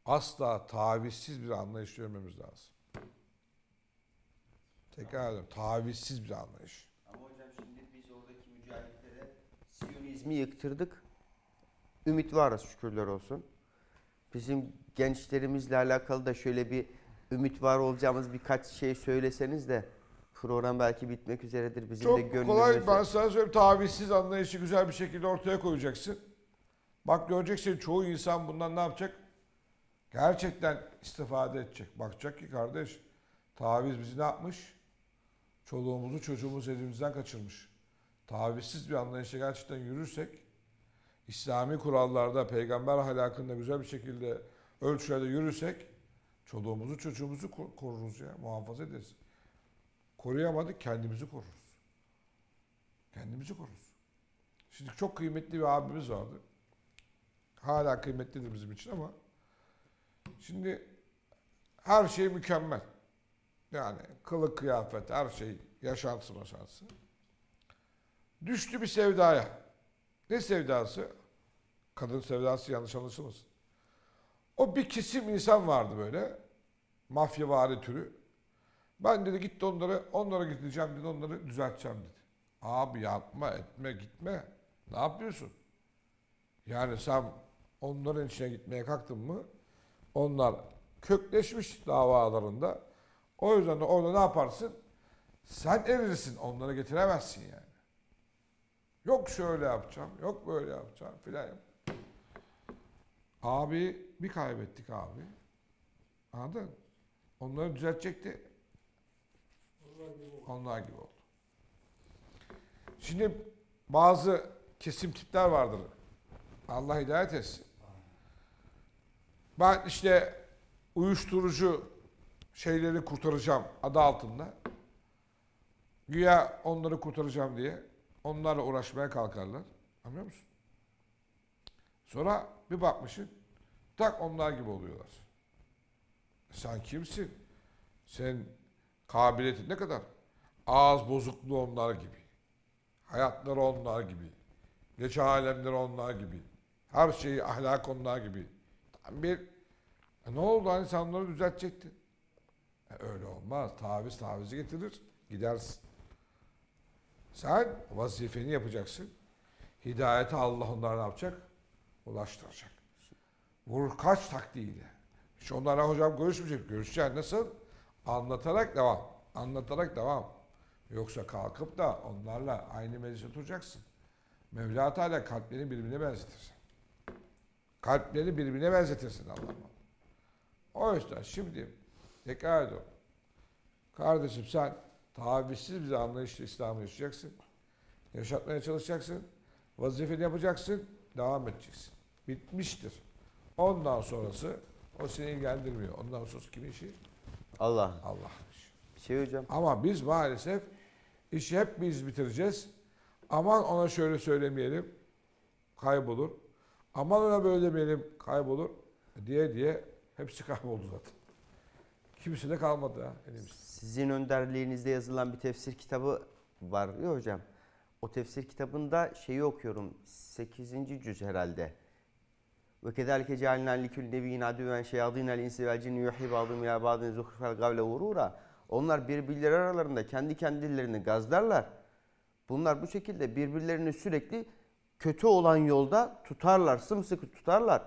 asla tavizsiz bir anlayış görmemiz lazım. Tekrar ediyorum, tavizsiz bir anlayış. Ama hocam şimdi biz oradaki mücadelelere Siyonizmi yıktırdık. Ümit varız şükürler olsun. Bizim gençlerimizle alakalı da şöyle bir ümit var olacağımız birkaç şey söyleseniz de program belki bitmek üzeredir. Bizim çok de gönlümüzde. Kolay ben sana söyleyeyim, tavizsiz anlayışı güzel bir şekilde ortaya koyacaksın. Bak göreceksin çoğu insan bundan ne yapacak? Gerçekten istifade edecek. Bakacak ki kardeş taviz bizi ne yapmış? Çoluğumuzu çocuğumuzu elimizden kaçırmış. Tavizsiz bir anlayışa gerçekten yürürsek İslami kurallarda, peygamber ahlakında güzel bir şekilde ölçülerde yürürsek çoluğumuzu, çocuğumuzu koruruz ya, muhafaza ederiz. Koruyamadık, kendimizi koruruz. Şimdi çok kıymetli bir abimiz vardı. Hala kıymetlidir bizim için ama şimdi her şey mükemmel. Yani kılık, kıyafet, her şey, yaşantısı, maşantısı. Düştü bir sevdaya. Ne sevdası? Kadın sevdası yanlış anlaşılmasın. O bir kesim insan vardı böyle. Mafyavari türü. Ben dedi gitti onlara gideceğim dedi. Onları düzelteceğim dedi. Abi yapma etme gitme. Ne yapıyorsun? Yani sen onların içine gitmeye kalktın mı? Onlar kökleşmiş davalarında. O yüzden de orada ne yaparsın? Sen erirsin. Onlara getiremezsin yani. Yok şöyle yapacağım, yok böyle yapacağım filan. Abi bir kaybettik abi. Anladın? Onları düzeltecekti. Onlar gibi oldu. Şimdi bazı kesim tipler vardır. Allah hidayet etsin. Ben işte uyuşturucu şeyleri kurtaracağım adı altında. Güya onları kurtaracağım diye. Onlarla uğraşmaya kalkarlar. Anlıyor musun? Sonra bir bakmışsın, tak onlar gibi oluyorlar. Sen kimsin? Sen kabiliyetin ne kadar? Ağız bozukluğu onlar gibi. Hayatları onlar gibi. Geç alemleri onlar gibi. Her şeyi, ahlak onlar gibi. Tam bir... ne oldu? Hani insanları düzeltecektin. Öyle olmaz. Taviz tavizi getirir. Gidersin. Sen vazifeni yapacaksın. Hidayeti Allah onlara ne yapacak? Ulaştıracak. Vur kaç taktiğiyle. Hiç onlara hocam görüşmeyecek. Görüşeceksin. Nasıl? Anlatarak devam. Anlatarak devam. Yoksa kalkıp da onlarla aynı meclise oturacaksın. Mevla-i Teâlâ kalplerini birbirine benzetirsin. Kalplerini birbirine benzetirsin Allah'ım. O yüzden şimdi tekrar ediyorum. Kardeşim sen tavizsiz bir anlayışla İslam'ı yaşayacaksın. Yaşatmaya çalışacaksın. Vazifeni yapacaksın. Devam edeceksin. Bitmiştir. Ondan sonrası o seni ilgilendirmiyor. Ondan sonrası kimin işi? Allah. Allah'ın işi. Bir şey hocam. Ama biz maalesef işi hep biz bitireceğiz. Aman ona şöyle söylemeyelim. Kaybolur. Aman ona böyle demeyelim. Kaybolur. Diye diye hepsi kayboldu zaten. Kimse de kalmadı ha elimizde. Sizin önderliğinizde yazılan bir tefsir kitabı var ya hocam. O tefsir kitabında şeyi okuyorum. 8. cüz herhalde. Ve kederlike cealina likül nebiyin adüven şeyadînel insi vel cinni yuhî bâdûm ilâ bâdûn zuhrufel gavle gurûra. Onlar birbirleri aralarında kendi kendilerini gazlarlar. Bunlar bu şekilde birbirlerini sürekli kötü olan yolda tutarlar, sımsıkı tutarlar.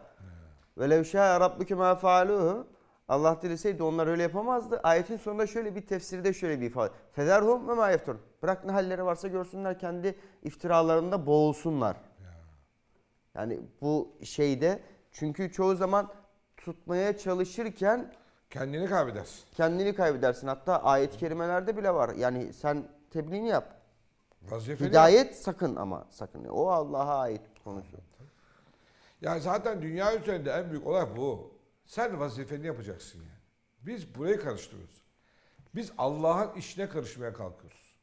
Ve levşâ rabbike mâ fealûhû. Allah dileseydi onlar öyle yapamazdı. Ayetin sonunda şöyle bir tefsirde şöyle bir ifade. Federhum ve mâ yefturun. Bırak ne halleri varsa görsünler, kendi iftiralarında boğulsunlar. Yani bu şeyde, çünkü çoğu zaman tutmaya çalışırken kendini kaybedersin. Kendini kaybedersin. Hatta ayet-i kerimelerde bile var. Yani sen tebliğini yap. Vazifeli hidayet yap. Sakın ama sakın. O Allah'a ait konusu. Yani zaten dünya üzerinde en büyük olay bu. Sen vazifeni yapacaksın yani. Biz burayı karıştırıyoruz. Biz Allah'ın işine karışmaya kalkıyoruz.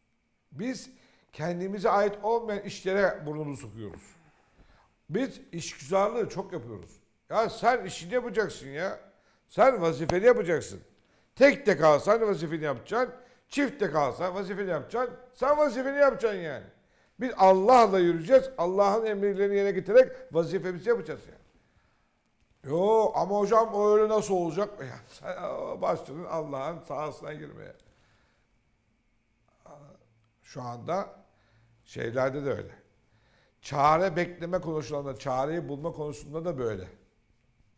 Biz kendimize ait olmayan işlere burnumuzu sokuyoruz. Biz işgüzarlığı çok yapıyoruz. Ya sen işini yapacaksın ya. Sen vazifeni yapacaksın. Tek de kalsan vazifeni yapacaksın. Çift de kalsan vazifeni yapacaksın. Sen vazifeni yapacaksın yani. Biz Allah'la yürüyeceğiz. Allah'ın emirlerini yerine getirerek vazifemizi yapacağız yani. Yo ama hocam o öyle nasıl olacak? Ya sen başladın Allah'ın sahasına girmeye. Şu anda şeylerde de öyle. Çare bekleme konusunda, çareyi bulma konusunda da böyle.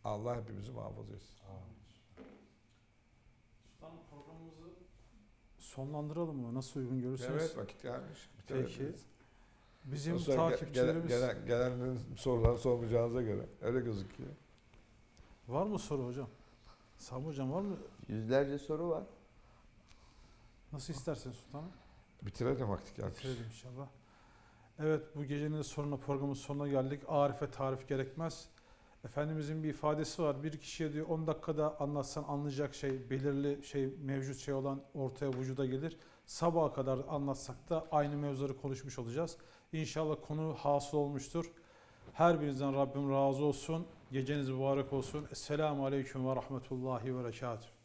Allah hepimizi muhafaza etsin. Sultan, programımızı sonlandıralım mı? Nasıl uygun görürseniz. Evet, vakit gelmiş. Peki. Bizim takipçilerimiz... Gelenlerin sorularını sormayacağınıza göre. Öyle gözüküyor. Var mı soru hocam? Sami hocam var mı? Yüzlerce soru var. Nasıl istersen sultanım. Bitirelim vakit gelmiş. Bitirelim inşallah. Evet, bu gecenin sonuna, programın sonuna geldik. Arife tarif gerekmez. Efendimizin bir ifadesi var. Bir kişiye diyor 10 dakikada anlatsan anlayacak şey, belirli şey, mevcut şey olan ortaya vücuda gelir. Sabaha kadar anlatsak da aynı mevzuları konuşmuş olacağız. İnşallah konu hasıl olmuştur. Her birinizden Rabbim razı olsun. Geceniz mübarek olsun. Esselamu Aleyküm ve Rahmetullahi ve Berekatuhu.